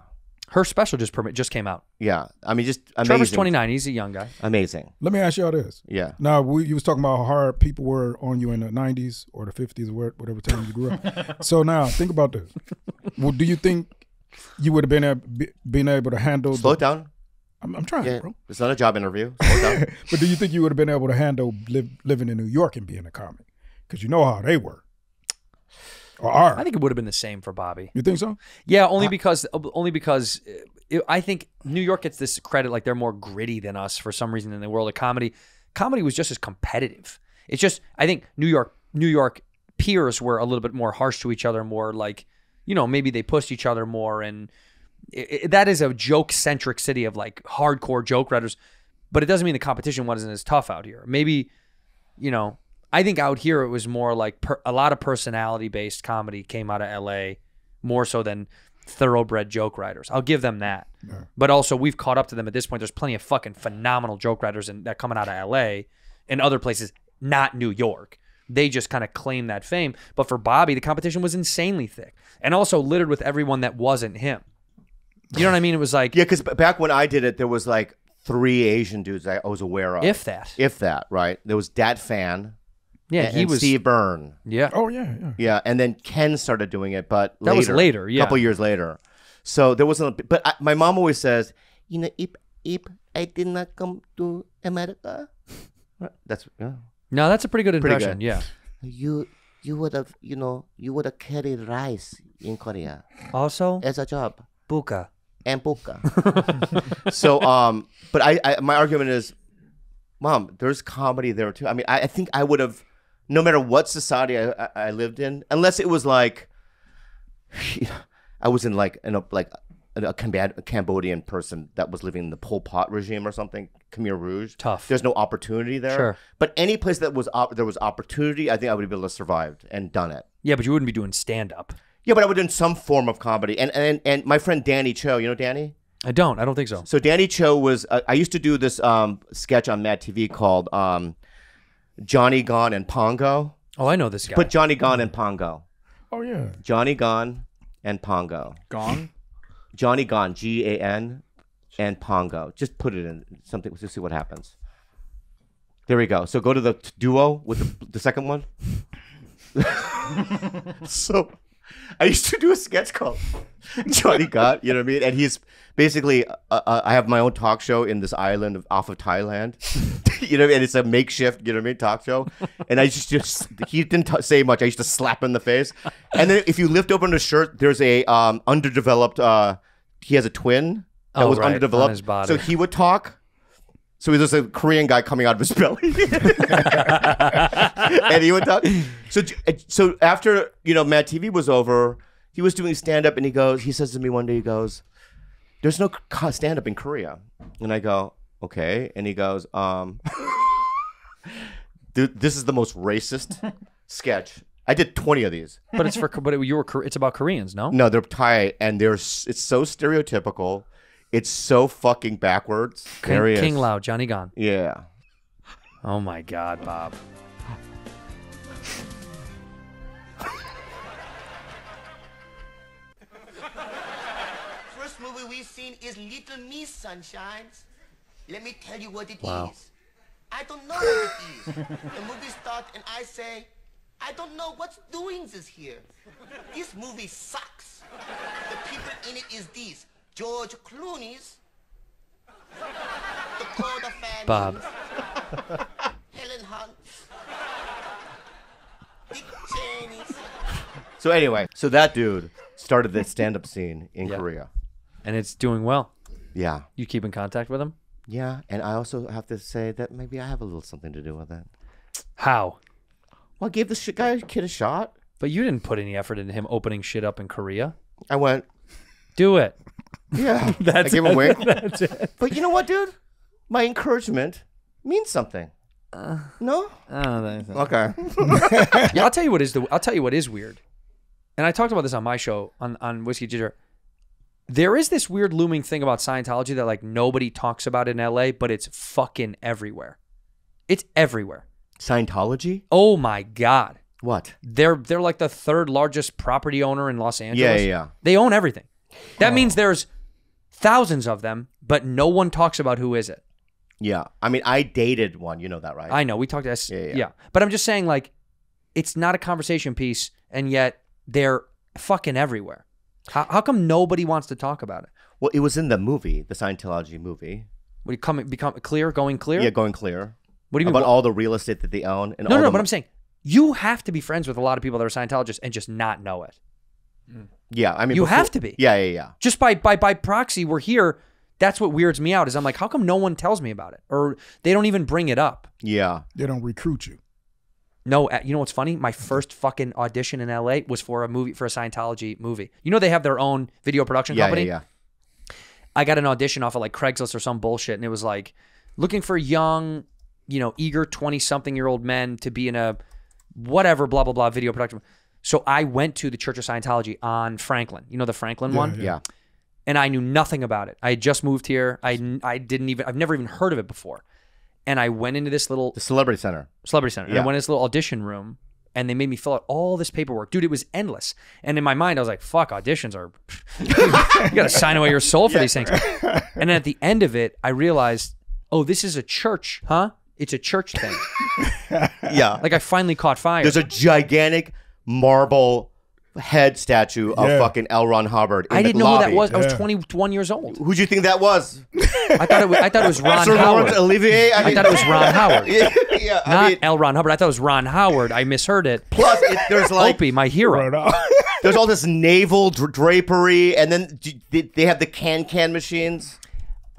Her special just permit just came out. Yeah, I mean, just amazing. Trevor's twenty-nine. He's a young guy. Amazing. Let me ask y'all this. Yeah. Now, we, you was talking about how hard people were on you in the nineties or the fifties or whatever time you grew up. So now, think about this. Well, do you think you would have been a, been able to handle? Slow the, it down. I'm, I'm trying, yeah, bro. It's not a job interview. Slow down. But do you think you would have been able to handle live, living in New York and being a comic? Because you know how they were. Or are. I think it would have been the same for Bobby. You think so? Yeah, only uh, because only because it, I think New York gets this credit like they're more gritty than us for some reason in the world of comedy. Comedy was just as competitive. It's just I think New York New York peers were a little bit more harsh to each other, more like you know, maybe they pushed each other more. And it, it, that is a joke-centric city of like hardcore joke writers. But it doesn't mean the competition wasn't as tough out here. Maybe, you know, I think out here it was more like per, a lot of personality-based comedy came out of L A more so than thoroughbred joke writers. I'll give them that. Yeah. But also we've caught up to them at this point. There's plenty of fucking phenomenal joke writers in, that coming out of L A and other places, not New York. They just kind of claim that fame. But for Bobby, the competition was insanely thick and also littered with everyone that wasn't him. You know what I mean? It was like... Yeah, because back when I did it, there was like three Asian dudes I was aware of. If that. If that, right. There was Dat Fan. Yeah, and he was... Steve Byrne. Yeah. Oh, yeah, yeah. Yeah, and then Ken started doing it, but later. That was later, yeah. A couple years later. So there wasn't... A, but I, my mom always says, you know, if, if I did not come to America... That's... Yeah. No, that's a pretty good impression. Pretty good. Yeah, you you would have you know you would have carried rice in Korea also as a job, buka and buka. So um, but I, I my argument is, Mom, there's comedy there too. I mean, I, I think I would have, no matter what society I, I, I lived in, unless it was like, I was in like in a like a, a Cambodian person that was living in the Pol Pot regime or something. Khmer Rouge. Tough. There's no opportunity there. Sure. But any place that was op there was opportunity, I think I would have been able to survive and done it. Yeah, but you wouldn't be doing stand-up. Yeah, but I would have done some form of comedy. And and and my friend Danny Cho, you know Danny? I don't. I don't think so. So Danny Cho was, uh, I used to do this um, sketch on Mad T V called um, Johnny Gone and Pongo. Oh, I know this guy. Put Johnny Gone and Pongo. Oh, yeah. Johnny Gone and Pongo. Gone? Johnny Gone, G A N. And Pongo. Just put it in something to see what happens. There we go. So go to the duo with the, the second one. So I used to do a sketch called Johnny Got, you know what I mean? And he's basically, uh, uh, I have my own talk show in this island of, off of Thailand. You know, and it's a makeshift, you know what I mean, talk show. And I just, just he didn't t say much. I used to slap him in the face. And then if you lift open his shirt, there's a um, underdeveloped, uh, he has a twin. That oh, was right. Underdeveloped. So he would talk. So he was a Korean guy coming out of his belly. And he would talk. So, so after, you know, Mad T V was over, he was doing stand-up and he goes, he says to me one day, he goes, there's no stand-up in Korea. And I go, okay. And he goes, um, dude, this is the most racist sketch. I did twenty of these. But it's for, but it, you were, it's about Koreans, no? No, they're Thai and they're, it's so stereotypical. It's so fucking backwards. King, King Lao, Johnny Gone. Yeah. Oh my God, Bob. First movie we've seen is Little Miss Sunshines. Let me tell you what it wow. is. I don't know what it is. The movie starts and I say, I don't know what's doing this here. This movie sucks. The people in it is these. George Clooney's, Dakota Fanning, Bob, Helen Hunt, Dick Cheney's. So anyway, so that dude started the stand-up scene in yep. Korea, and it's doing well. Yeah, you keep in contact with him. Yeah, and I also have to say that maybe I have a little something to do with it. How? Well, I gave this guy kid a shot. But you didn't put any effort into him opening shit up in Korea. I went. Do it. Yeah, that's I gave him away. That's it. But you know what, dude? My encouragement means something. Uh, no. Oh, okay. Yeah, I'll tell you what is the. I'll tell you what is weird, and I talked about this on my show on on Whiskey Ginger. There is this weird looming thing about Scientology that like nobody talks about in L A, but it's fucking everywhere. It's everywhere. Scientology. Oh my God. What? They're they're like the third largest property owner in Los Angeles. Yeah, yeah. They own everything. That oh. means there's thousands of them, but no one talks about who is it. Yeah. I mean, I dated one. You know that, right? I know. We talked to us. Yeah, yeah. yeah. But I'm just saying, like, it's not a conversation piece, and yet they're fucking everywhere. How, how come nobody wants to talk about it? Well, it was in the movie, the Scientology movie. What, you come, become clear? Going clear? Yeah, going clear. What do you about mean? About all the real estate that they own. And no, all no, no, but I'm saying you have to be friends with a lot of people that are Scientologists and just not know it. Mm. Yeah, I mean, you before, have to be. Yeah, yeah, yeah. Just by by by proxy, we're here. That's what weirds me out. Is I'm like, how come no one tells me about it, or they don't even bring it up? Yeah, they don't recruit you. No, you know what's funny? My first fucking audition in L A was for a movie, for a Scientology movie. You know they have their own video production yeah, company? Yeah, yeah. I got an audition off of like Craigslist or some bullshit, and it was like, looking for young, you know, eager twenty-something-year-old men to be in a whatever, blah, blah, blah, video production. So I went to the Church of Scientology on Franklin. You know the Franklin yeah, one? Yeah. yeah. And I knew nothing about it. I had just moved here. I, I didn't even, I've never even heard of it before. And I went into this little... The Celebrity Center. Celebrity Center. Yeah. And I went into this little audition room, and they made me fill out all this paperwork. Dude, it was endless. And in my mind, I was like, fuck, auditions are... You got to sign away your soul for yeah. these things. And then at the end of it, I realized, oh, this is a church, huh? It's a church thing. Yeah. Like, I finally caught fire. There's a gigantic marble... head statue of yeah. fucking L. Ron Hubbard. In I didn't the know lobby. Who that was. I was yeah. twenty-one years old. Who do you think that was? I thought it was. I thought it was Ron Sir Howard. Lawrence Olivier. I, I mean, thought it was Ron Howard. Yeah, yeah, I not mean, L. Ron Hubbard. I thought it was Ron Howard. I misheard it. Plus, it, there's like Opie, my hero. There's all this naval drapery, and then they have the can-can machines.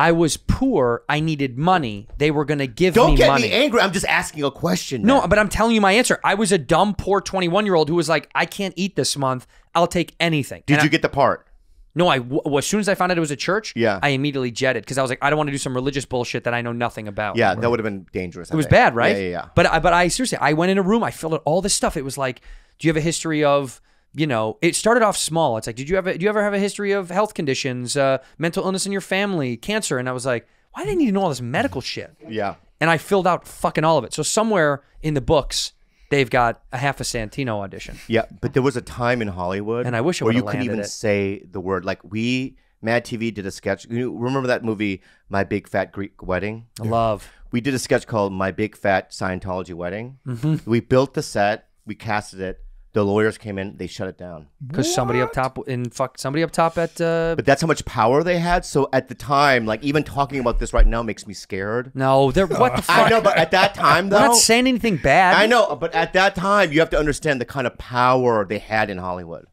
I was poor. I needed money. They were going to give Don't me money. Don't get me angry. I'm just asking a question. Now. No, but I'm telling you my answer. I was a dumb, poor twenty-one-year-old who was like, I can't eat this month. I'll take anything. Did and you I, get the part? No, I well, as soon as I found out it was a church, yeah. I immediately jetted because I was like, I don't want to do some religious bullshit that I know nothing about. Yeah, right. That would have been dangerous. It I was think. bad, right? Yeah, yeah, yeah. But I, but I seriously, I went in a room. I filled out all this stuff. It was like, do you have a history of... You know, it started off small. It's like, did you ever, do you ever have a history of health conditions, uh, mental illness in your family, cancer? And I was like, why do I need to know all this medical shit? Yeah. And I filled out fucking all of it. So somewhere in the books, they've got a half a Santino audition. Yeah, but there was a time in Hollywood, and I wish I where you couldn't even it. say the word. Like we, Mad T V did a sketch. You remember that movie, My Big Fat Greek Wedding? I love. We did a sketch called My Big Fat Scientology Wedding. Mm-hmm. We built the set. We casted it. The lawyers came in, they shut it down because somebody up top in fuck somebody up top at. Uh... But that's how much power they had. So at the time, like even talking about this right now makes me scared. No, they're what the fuck. I know, but at that time though, we're not saying anything bad. I know, but at that time, you have to understand the kind of power they had in Hollywood.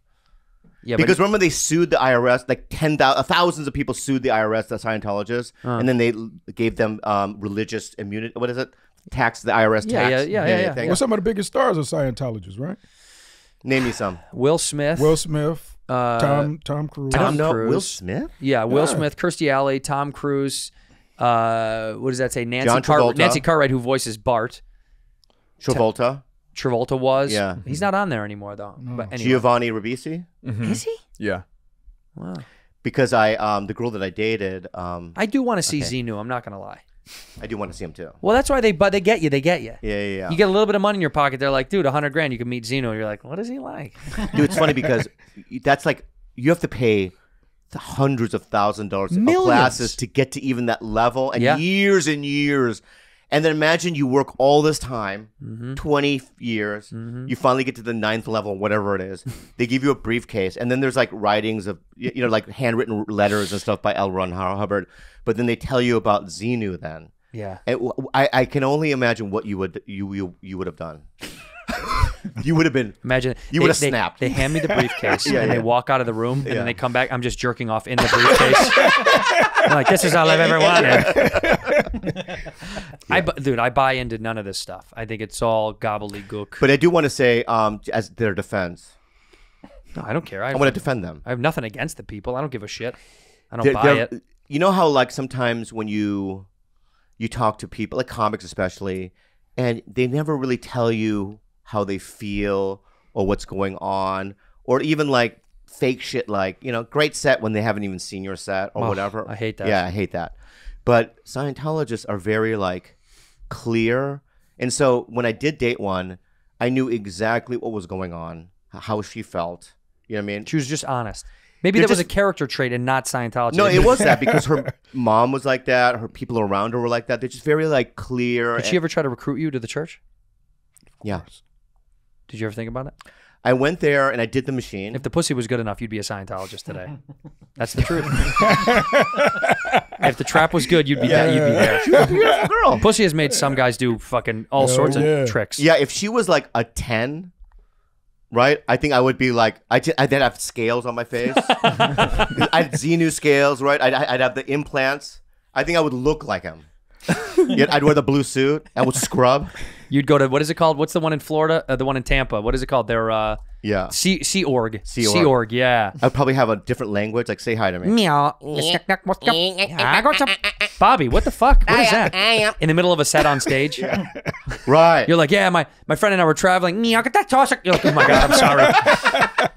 Yeah, because but... remember they sued the I R S, like ten thousand, thousands of people sued the I R S, the Scientologists, uh. and then they gave them um, religious immunity. What is it? Tax the I R S yeah, tax. Yeah, yeah, yeah. yeah, yeah. Well, some of the biggest stars are Scientologists, right? Name me some. Will Smith. Will Smith. Uh, Tom Tom Cruise. Tom no, Cruise. Will Smith? Yeah, Will yeah. Smith, Kirstie Alley, Tom Cruise. Uh, what does that say? Nancy Cartwright, Nancy Cartwright, who voices Bart. Travolta. T Travolta was. Yeah. He's not on there anymore, though. No. But anyway. Giovanni Ribisi. Mm-hmm. Is he? Yeah. Wow. Because I, um, the girl that I dated. Um, I do want to see okay. Xenu. I'm not going to lie. I do want to see him too. Well, that's why they but they get you. They get you. Yeah, yeah, yeah. You get a little bit of money in your pocket. They're like, dude, a hundred grand, you can meet Xenu. You're like, what is he like? Dude, it's funny because that's like you have to pay the hundreds of thousand dollars of classes to get to even that level, and yeah. years and years. And then imagine you work all this time, mm-hmm. twenty years. Mm-hmm. You finally get to the ninth level, whatever it is. They give you a briefcase, and then there's like writings of you know like handwritten letters and stuff by L. Ron Hubbard. But then they tell you about Xenu. Then yeah, it, I I can only imagine what you would you you, you would have done. You would have been imagine you they, would have they, snapped. They hand me the briefcase yeah, and yeah. they walk out of the room and yeah. then they come back. I'm just jerking off in the briefcase. I'm like, this is all I've ever wanted. Yeah. I dude, I buy into none of this stuff. I think it's all gobbledygook. But I do want to say, um, as their defense, no, I don't care. I, I want to defend them. I have nothing against the people. I don't give a shit. I don't they're, buy they're, it. You know how like sometimes when you you talk to people, like comics especially, and they never really tell you how they feel or what's going on, or even like fake shit like, you know, great set when they haven't even seen your set or oh, whatever. I hate that. Yeah, I hate that. But Scientologists are very like clear. And so when I did date one, I knew exactly what was going on, how she felt. You know what I mean? She was just honest. Maybe They're that just, was a character trait and not Scientology. No, it was that because her mom was like that. Her people around her were like that. They're just very like clear. Did she ever try to recruit you to the church? Yeah. Did you ever think about it? I went there and I did the machine. If the pussy was good enough, you'd be a Scientologist today. That's the truth. If the trap was good, you'd be, yeah. you'd be there. She was a beautiful girl. Pussy has made some guys do fucking all oh, sorts yeah. of tricks. Yeah, if she was like a ten, right? I think I would be like, I I'd have scales on my face. I'd Xenu scales, right? I'd, I'd have the implants. I think I would look like him. Yeah, I'd wear the blue suit. I would scrub. You'd go to, what is it called? What's the one in Florida? Uh, the one in Tampa. What is it called? They're, uh, yeah. Sea Org. Sea Org, yeah. I'd probably have a different language. Like, say hi to me. Meow. Bobby, what the fuck? What is that? In the middle of a set on stage? Yeah. Right. You're like, yeah, my, my friend and I were traveling. Meow, get that toss. You're like, oh my God, I'm sorry.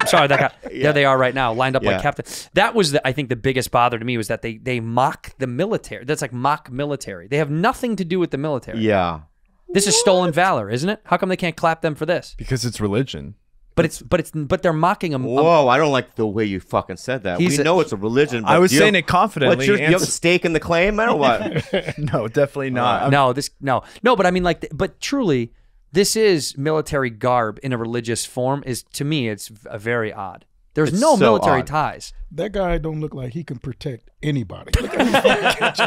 I'm sorry, that guy. Yeah. There they are right now, lined up yeah. like captain. That was, the, I think, the biggest bother to me was that they, they mock the military. That's like mock military. They have nothing to do with the military. Yeah. This is stolen valor, isn't it? How come they can't clap them for this? Because it's religion. But it's but it's but they're mocking him. Whoa! I don't like the way you fucking said that. We a, know it's a religion. But I was saying it confidently. What, you have a stake in the claim, or what? No, definitely not. Uh, no, this no no. But I mean, like, but truly, this is military garb in a religious form. Is to me, it's a very odd. There's it's no so military odd. ties. That guy don't look like he can protect anybody. That's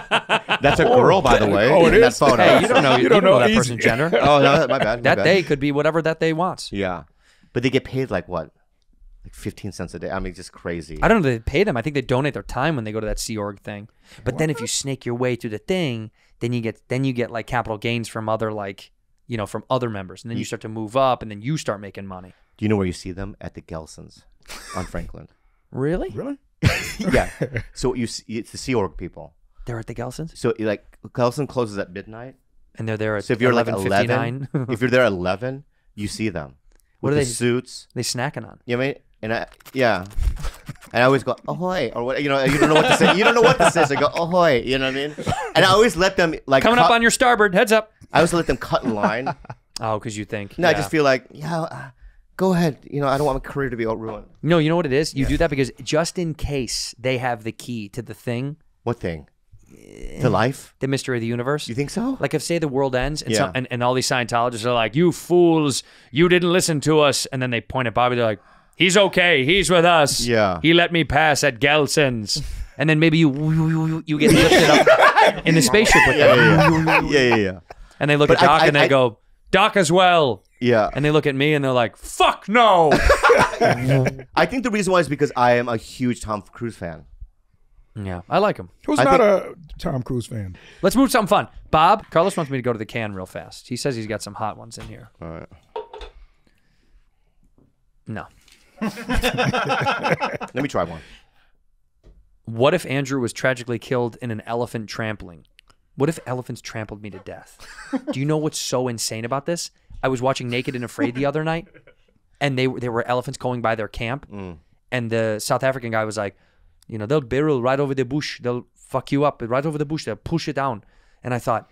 a girl, by the way. Oh, it is? That photo. Hey, you don't know. You, you don't know, know that person's gender. Oh no, my bad. My that bad. They could be whatever that they want. Yeah. But they get paid like what? Like fifteen cents a day. I mean, just crazy. I don't know if they pay them. I think they donate their time when they go to that Sea Org thing. But what? Then if you snake your way through the thing, then you get then you get like capital gains from other like, you know, from other members. And then you start to move up and then you start making money. Do you know where you see them? At the Gelsons on Franklin. Really? Really? Yeah. So you see, it's the Sea Org people. They're at the Gelsons? So like Gelson closes at midnight. And they're there at so if you're eleven fifty-nine. Like if you're there at eleven, you see them. What are they suits? They snacking on? You know what I mean? And I, yeah, and I always go ahoy or what? You know, you don't know what to say. You don't know what this is. I go ahoy. You know what I mean? And I always let them like coming cut, up on your starboard. Heads up. I always let them cut in line. Oh, because you think? No, yeah. I just feel like yeah. Uh, go ahead. You know, I don't want my career to be all ruined. No, you know what it is? You yeah. do that because just in case they have the key to the thing. What thing? The life? The mystery of the universe? You think so? Like if say the world ends and, yeah. some, and, and all these Scientologists are like, you fools, you didn't listen to us. And then they point at Bobby. They're like, he's okay. He's with us. Yeah. He let me pass at Gelson's. And then maybe you you get lifted up in the spaceship with them. Yeah, yeah, yeah. yeah, yeah, yeah. And they look but at Doc I, I, and they I, go, Doc as well. Yeah. And they look at me and they're like, fuck no. I think the reason why is because I am a huge Tom Cruise fan. Yeah, I like him. Who's I not think... a Tom Cruise fan? Let's move to something fun. Bob, Carlos wants me to go to the can real fast. He says he's got some hot ones in here. All right. No. Let me try one. What if Andrew was tragically killed in an elephant trampling? What if elephants trampled me to death? Do you know what's so insane about this? I was watching Naked and Afraid the other night, and they, they were elephants going by their camp, mm. and the South African guy was like, you know, they'll barrel right over the bush. They'll fuck you up. Right over the bush. They'll push it down. And I thought,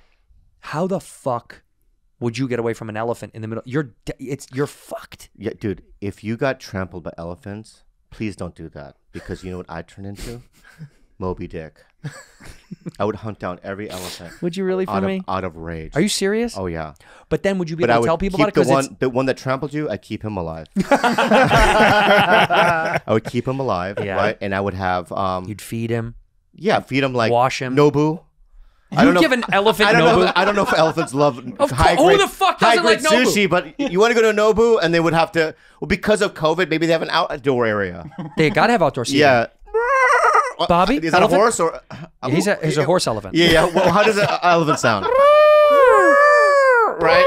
how the fuck would you get away from an elephant in the middle? You're it's you're fucked. Yeah, dude, if you got trampled by elephants, please don't do that. Because you know what I turn into? Moby Dick. I would hunt down every elephant. Would you really for out me? Of, out of rage. Are you serious? Oh, yeah. But then would you be but able to tell people about it? Because the, one, the one that trampled you, I keep him alive. I would keep him alive, yeah. right? And I would have... Um, You'd feed him? Yeah, feed him like... Wash him? Nobu. You I don't give know if, an elephant I don't Nobu? Know if, I don't know if elephants love high-grade oh, the fuck doesn't like Nobu? Sushi, but you want to go to Nobu and they would have to... Well, because of COVID, maybe they have an outdoor area. They got to have outdoor seating. Yeah. Bobby? Is that elephant? A horse? Or a, he's, a, he's a horse elephant. Yeah, yeah. Well, how does an elephant sound? Right?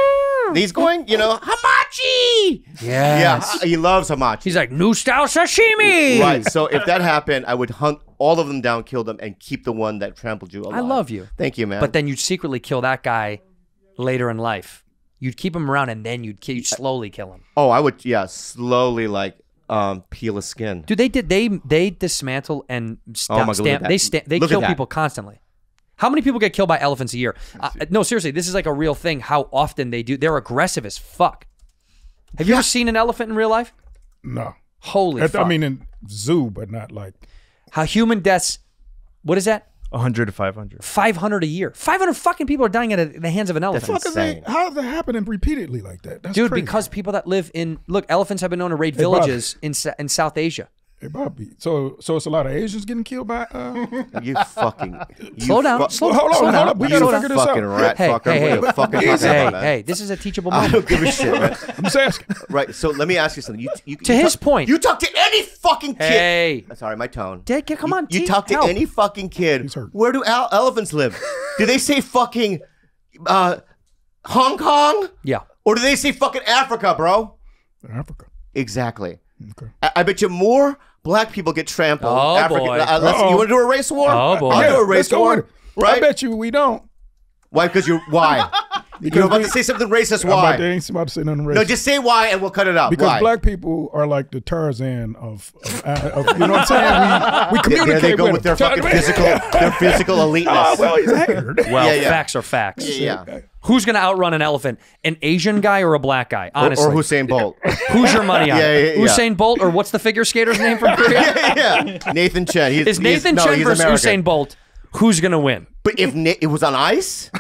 He's going, you know, hamachi! Yes. Yeah, he loves hamachi. He's like, new style sashimi! Right, so if that happened, I would hunt all of them down, kill them, and keep the one that trampled you alive. I love you. Thank you, man. But then you'd secretly kill that guy later in life. You'd keep him around, and then you'd, kill, you'd slowly kill him. Oh, I would, yeah, slowly, like, Um, peel his skin. Dude, they did. They they dismantle and stamp. Oh stamp they stamp, They look kill people constantly. How many people get killed by elephants a year? Uh, no, seriously, this is like a real thing. How often they do? They're aggressive as fuck. Have yeah. you ever seen an elephant in real life? No. Holy. At, fuck. I mean, in zoo, but not like. How human deaths? What is that? one hundred to five hundred. five hundred a year. five hundred fucking people are dying at the hands of an elephant. That's insane. They, how is that happening repeatedly like that? That's Dude, crazy. Because people that live in... Look, elephants have been known to raid hey, villages in, in South Asia. Hey, Bobby. So so it's a lot of Asians getting killed by... Uh... You fucking... You slow down. Slow, well, hold on, slow hold down. Up. We got to figure this fucking out. Rat hey, fucker. Hey, hey, fucking hey, hey, hey, hey, this is a teachable moment. I don't give a shit, man. I'm just asking. Right, so let me ask you something. You, you, to you his talk, point. You talk to any fucking kid. Hey. Sorry, my tone. Dad, come on. You, you talk to help. any fucking kid. Where do elephants live? Do they say fucking... uh, Hong Kong? Yeah. Or do they say fucking Africa, bro? Africa. Exactly. Okay. I, I bet you more black people get trampled. Oh, African, boy. Uh, let's, uh -oh. You want to do a race war? Oh, boy. I'll do a race war. Right? I bet you we don't. Why? Because you why? Because you're about we, to say something racist. Why? They ain't about to say nothing racist. No, just say why, and we'll cut it out. Because why? Black people are like the Tarzan of, of, of you know what I'm saying? We, we communicate. There they go with, with their fucking physical, their physical eliteness. Oh, well, he's haggard. Well, yeah, yeah. Facts are facts. Yeah. yeah. Who's gonna outrun an elephant? An Asian guy or a black guy? Honestly, or, or Usain Bolt. Who's your money on? Yeah, yeah, yeah. Usain Bolt, or what's the figure skater's name from Korea? yeah, yeah. Nathan Chen. He's, Is Nathan he's, Chen no, versus American. Usain Bolt? Who's gonna win? But if Na it was on ice.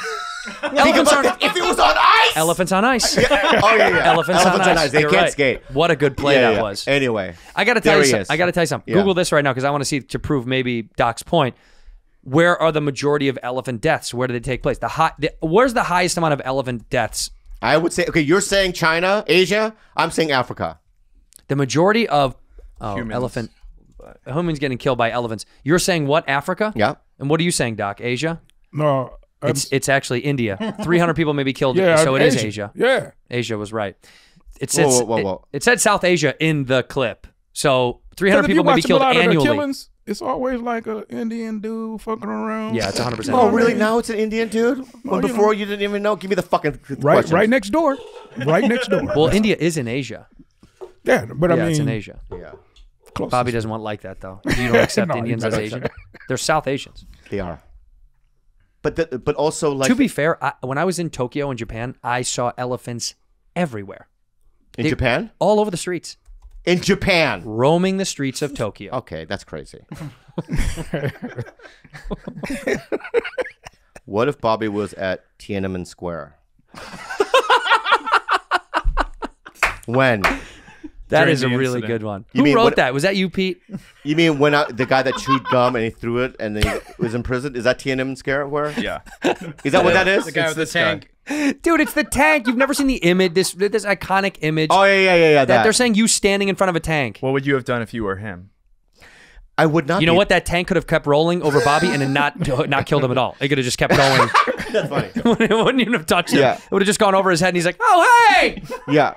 Elephants on, if it was on ice, elephants on ice. Yeah. Oh yeah, yeah. Elephants, elephants on, ice. on ice. They You're can't right. skate. What a good play yeah, that yeah. was. Anyway, I gotta tell you, some, I gotta tell you something. Yeah. Google this right now because I want to see to prove maybe Doc's point. Where are the majority of elephant deaths? Where do they take place? The high. The, where's the highest amount of elephant deaths? I would say. Okay, you're saying China, Asia. I'm saying Africa. The majority of oh, humans. elephant humans getting killed by elephants. You're saying what? Africa? Yeah. And what are you saying, Doc? Asia? No. It's, it's actually India. three hundred people may be killed, yeah, so it Asia. is Asia. Yeah. Asia was right. It, says, whoa, whoa, whoa, whoa. It, it said South Asia in the clip. So three hundred people may be killed annually. Killings, it's always like an Indian dude fucking around. Yeah, it's one hundred percent. Oh, really? Man. Now it's an Indian dude? Well, no, before you, you didn't even know? Give me the fucking right, questions. Right next door. Right next door. Well, India is in Asia. Yeah, but yeah, I mean. it's in Asia. Yeah. Closest. Bobby doesn't want like that, though. You don't accept no, Indians as Asian. They're South Asians. They are. But the, but also like to be fair, I, when I was in Tokyo in Japan, I saw elephants everywhere. In they, Japan, all over the streets. In Japan, roaming the streets of Tokyo. Okay, that's crazy. What if Bobby was at Tiananmen Square? When? That is a really incident. good one. You Who mean, wrote what, that? Was that you, Pete? You mean when I, the guy that chewed gum and he threw it and then he was in prison? Is that Tiananmen Square? Where? Yeah. Is that yeah. what that is? The guy it's with the tank. Guy. Dude, it's the tank. You've never seen the image, this this iconic image. Oh, yeah, yeah, yeah. yeah that, that. They're saying you standing in front of a tank. What would you have done if you were him? I would not. You know what? That tank could have kept rolling over Bobby and not not killed him at all. It could have just kept going. That's funny. It wouldn't even have touched him. Yeah. It would have just gone over his head and he's like, oh, hey! Yeah.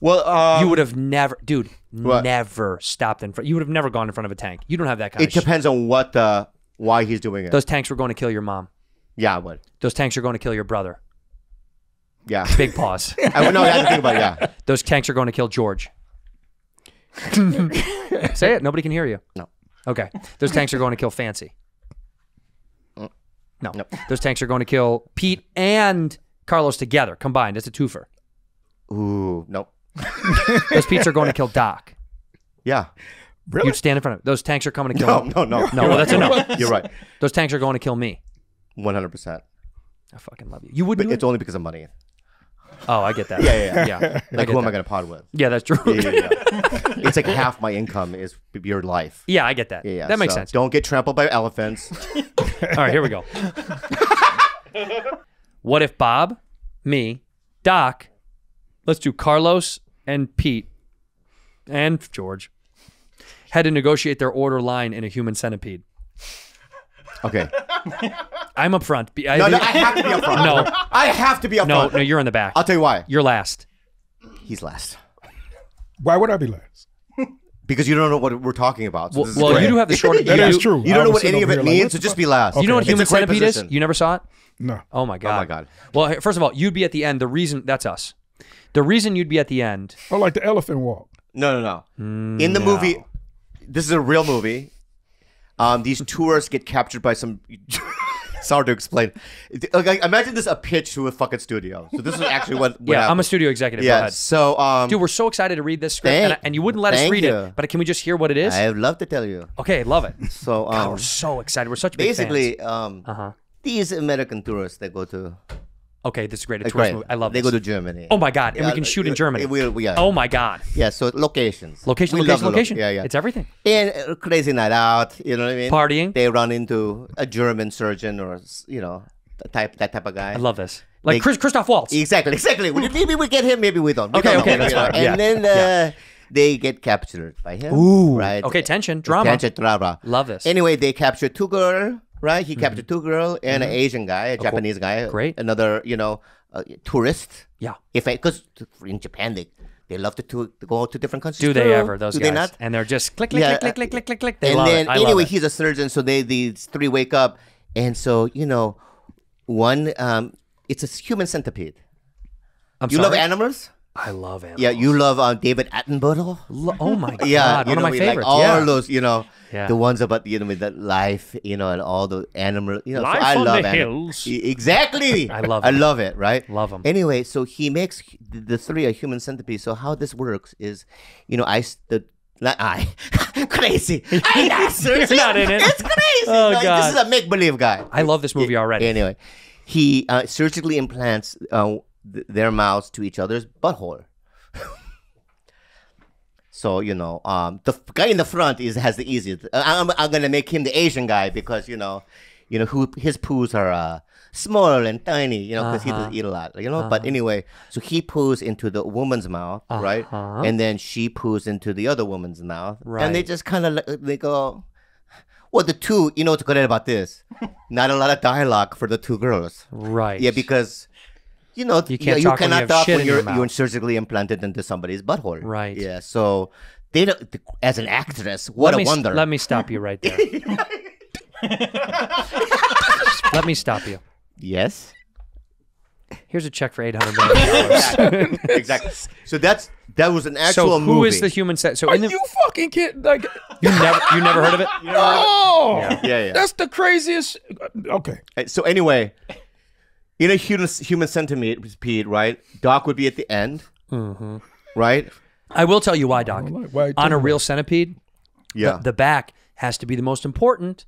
Well, um, you would have never, dude, what? never stopped in front. You would have never gone in front of a tank. You don't have that kind it of shit. It depends on what the, why he's doing it. Those tanks were going to kill your mom. Yeah, I would. Those tanks are going to kill your brother. Yeah. Big pause. I would know I had to think about it, yeah. Those tanks are going to kill George. Say it. Nobody can hear you. No. Okay. Those tanks are going to kill Fancy. No. no. Those tanks are going to kill Pete and Carlos together, combined. It's a twofer. Ooh, nope. Those Pete's are going to kill Doc. Yeah. Really? You'd stand in front of him. Those tanks are coming to kill no, him. No, no, no. No, well, that's a no. You're right. Those tanks are going to kill me. one hundred percent. I fucking love you. You wouldn't. But it's it? only because of money. Oh, I get that. Yeah, yeah, yeah. yeah. Like, who that. am I going to pod with? Yeah, that's true. Yeah, yeah, yeah. It's like half my income is your life. Yeah, I get that. Yeah, yeah. That makes so sense. Don't get trampled by elephants. All right, here we go. What if Bob, me, Doc, let's do Carlos and Pete and George had to negotiate their order line in a human centipede. Okay. I'm up front. I, no, no, I have to be up front. No. I have to be up no, front. No, no, you're in the back. I'll tell you why. You're last. He's last. Why would I be last? Because you don't know what we're talking about. So well, well you do have the short. That is true. You don't know what any of it means, like, so just be last. Okay. You know what it's human centipede position. is? You never saw it? No. Oh, my God. Oh, my God. Well, first of all, you'd be at the end. The reason, that's us. The reason you'd be at the end. Oh, like the elephant walk. No, no, no. Mm, in the no. movie, this is a real movie. Um, these tourists get captured by some. It's hard to explain. Like, imagine this a pitch to a fucking studio. So this is actually what. what yeah, happened. I'm a studio executive. Yeah. So, um, dude, we're so excited to read this script, thank, and, I, and you wouldn't let us read you. it. But can we just hear what it is? I'd love to tell you. Okay, love it. So um, God, we're so excited. We're such basically. Big fans. Um, uh huh. These American tourists that go to. Okay, this is great. It's great. Movie. I love it. They this. go to Germany. Oh my God. And yeah, we can shoot in Germany. We, we, yeah. Oh my God. Yeah, so locations. Location, we location, location. Lo yeah, yeah. It's everything. And uh, crazy night out, you know what I mean? Partying. They run into a German surgeon or, you know, type that type of guy. I love this. Like they, Chris, Christoph Waltz. Exactly, exactly. Maybe we get him, maybe we don't. We okay, don't okay, know, that's fine. And yeah. then uh, yeah. they get captured by him. Ooh. Right? Okay, tension, drama. Tension, drama. Love this. Anyway, they capture two girls. right? He captured mm-hmm. two girls and mm-hmm. an Asian guy, a oh, Japanese cool. guy. Great. Another, you know, uh, tourist. Yeah. If because in Japan, they, they love to, to go to different countries. Do they too. ever, those Do guys? They not? And they're just click, click, yeah. click, click, click, click, click. They and love then, it. I anyway, love it. He's a surgeon, so they these three wake up. And so, you know, one, um, it's a human centipede. I'm you sorry? love animals? I love animals. Yeah, you love uh, David Attenborough. Lo oh my God! Yeah, one know, of my we, favorites. Like, all yeah. those, you know, yeah. the ones about you know with that life, you know, and all the animals. You know, life so I on love the animals. hills. Exactly. I love. I it. love it. Right. Love them. Anyway, so he makes the three a human centipede. So how this works is, you know, I the not I crazy. I not seriously. You're not in it. It's crazy. Oh no, God. This is a make believe guy. I love this movie already. Anyway, he uh, surgically implants. Uh, Th their mouths to each other's butthole. So, you know, um, the guy in the front is has the easiest. I'm, I'm going to make him the Asian guy because, you know, you know who his poos are uh, small and tiny, you know, because uh-huh. he doesn't eat a lot, you know. Uh-huh. But anyway, so he poos into the woman's mouth, uh-huh. right? And then she poos into the other woman's mouth. Right. And they just kind of, they go, well, the two, you know what's great about this? Not a lot of dialogue for the two girls. Right. Yeah, because... You know, you, can't you, know, you cannot talk when you're, you're surgically implanted into somebody's butthole. Right. Yeah. So, they don't, as an actress, what let a wonder. Let me stop you right there. Let me stop you. Yes. Here's a check for eight hundred million dollars. Yeah, exactly. So that's that was an actual. So who movie. is the human set? So are in the, you fucking kidding? Like you never you never heard of it? You no. Heard of it? Yeah. Yeah, yeah. That's the craziest. Okay. So anyway. In a human human centipede, right? Doc would be at the end, mm-hmm. right? I will tell you why, Doc. Like, why on a real centipede, yeah, the, the back has to be the most important,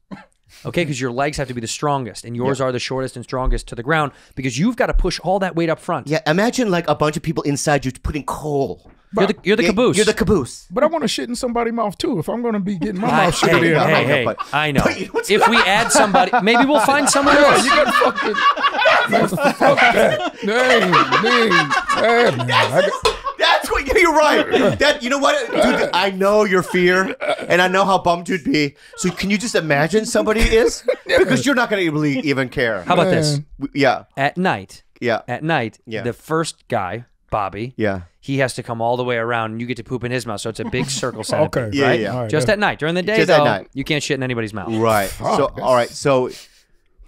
okay? Because your legs have to be the strongest, and yours yeah. are the shortest and strongest to the ground because you've got to push all that weight up front. Yeah, imagine like a bunch of people inside you putting coal. You're the, you're the caboose. You're the caboose. But I want to shit in somebody's mouth too. If I'm going to be getting my mouth shit in, hey, hey, hey, I know. If we add somebody, maybe we'll find someone else. You got fucking. Fuck that. Dang, dang, dang. That's what you're right. That you know what, dude, I know your fear, and I know how bummed you'd be. So can you just imagine somebody is because you're not going to really even care. How about this? Yeah. At night. Yeah. At night. Yeah. The first guy. Bobby, yeah, he has to come all the way around, and you get to poop in his mouth, so it's a big circle centipede, okay, yeah, right? Yeah, yeah. Right, just yeah. at night, during the day, just though, at night. You can't shit in anybody's mouth, right? Fuck. So, all right, so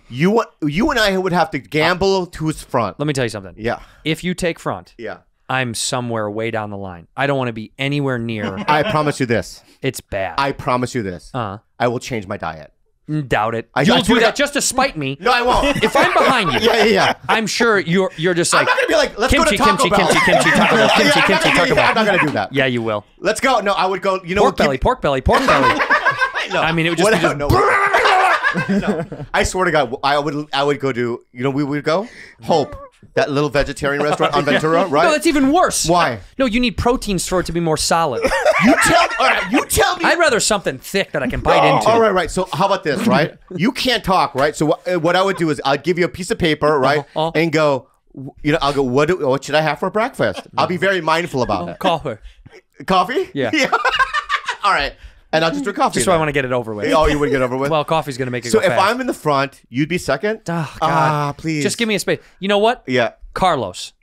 you want you and I would have to gamble uh, to his front. Let me tell you something. Yeah, if you take front, yeah, I'm somewhere way down the line. I don't want to be anywhere near. I promise you this. It's bad. I promise you this. Uh-huh. I will change my diet. Doubt it. I, You'll I, do I, that just to spite me. No, I won't. If I'm behind you, yeah, yeah, yeah. I'm sure you're you're just like. I'm not gonna be like. Let's kimchi, go to Taco Bell. Kimchi, kimchi, Taco Bell, kimchi, yeah, kimchi, Taco Bell. I'm not gonna do that. Yeah, you will. Let's go. No, I would go. You know, pork belly, pork belly, pork belly. No, I mean it would just. What, be no, just no, no. I swear to God, I would I would go to you know we would go Hope. That little vegetarian restaurant on Ventura, right? No, that's even worse. Why? No, you need proteins for it to be more solid. You tell, all right, you tell me. I'd rather something thick that I can bite no. into. All right, right. So how about this, right? You can't talk, right? So what, what I would do is I'd give you a piece of paper, right, uh, uh, and go, you know, I'll go. What, do, what should I have for breakfast? I'll be very mindful about it. Coffee. Coffee? Yeah. yeah. All right. And I'll just drink coffee. Just so I want to get it over with. Oh, you would get it over with? Well, coffee's going to make it so go fast. So if I'm in the front, you'd be second? Oh, God. Ah, please. Just give me a space. You know what? Yeah. Carlos.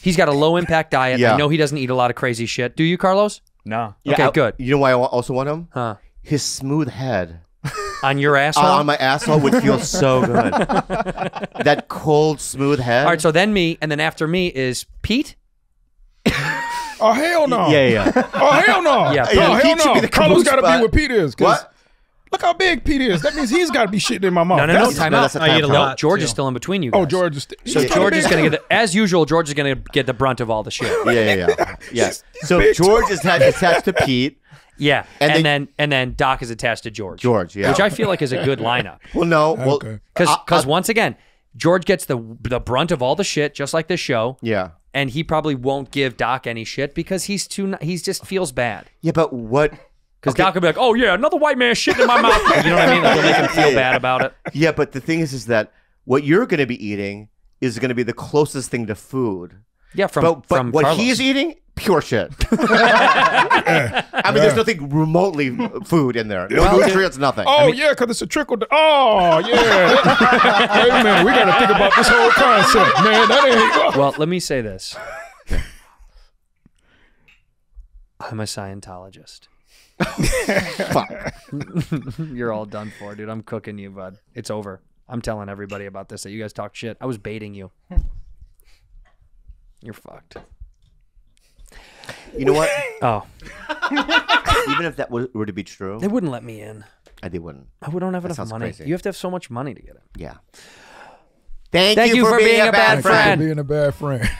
He's got a low-impact diet. Yeah. I know he doesn't eat a lot of crazy shit. Do you, Carlos? No. Okay, yeah, good. You know why I also want him? Huh. His smooth head. On your asshole? Uh, on my asshole would feel so good. That cold, smooth head. All right, so then me, and then after me is Pete. Oh, hell no. Yeah, yeah. Oh, hell no. Yeah, no, hell no. Carlos got to be with Pete is. What? Look how big Pete is. That means he's got to be shitting in my mouth. No, no, no. Time out. I eat a lot. George is still in between you guys. Oh, George is still. So George is going to get the, as usual, George is going to get the brunt of all the shit. Yeah, yeah, yeah. Yes. So George is attached to Pete. Yeah, and, and then, then and then Doc is attached to George. George, yeah. Which I feel like is a good lineup. Well, no. Well, because because once again, George gets the the brunt of all the shit, just like this show. Yeah. And he probably won't give Doc any shit because he's too. He just feels bad. Yeah, but what? Because okay. Doc will be like, "Oh yeah, another white man shit in my mouth." You know what I mean? Like, they'll make him feel bad about it. Yeah, but the thing is, is that what you're going to be eating is going to be the closest thing to food. Yeah, from but, but from what Carlos. He's eating, pure shit. I mean, there's nothing remotely food in there. No nutrients, nothing. Oh, I mean, yeah, because it's a trickle. Oh, yeah. Wait a minute, we got to think about this whole concept, man. That ain't. Well, let me say this. I'm a Scientologist. Fuck. You're all done for, dude. I'm cooking you, bud. It's over. I'm telling everybody about this, that you guys talk shit. I was baiting you. You're fucked. You know what? Oh. Even if that were to be true, they wouldn't let me in. I, they wouldn't. I don't have that enough money. Crazy. You have to have so much money to get in. Yeah. Thank, Thank you, you for, for being, being a bad friend. Thank you for being a bad friend.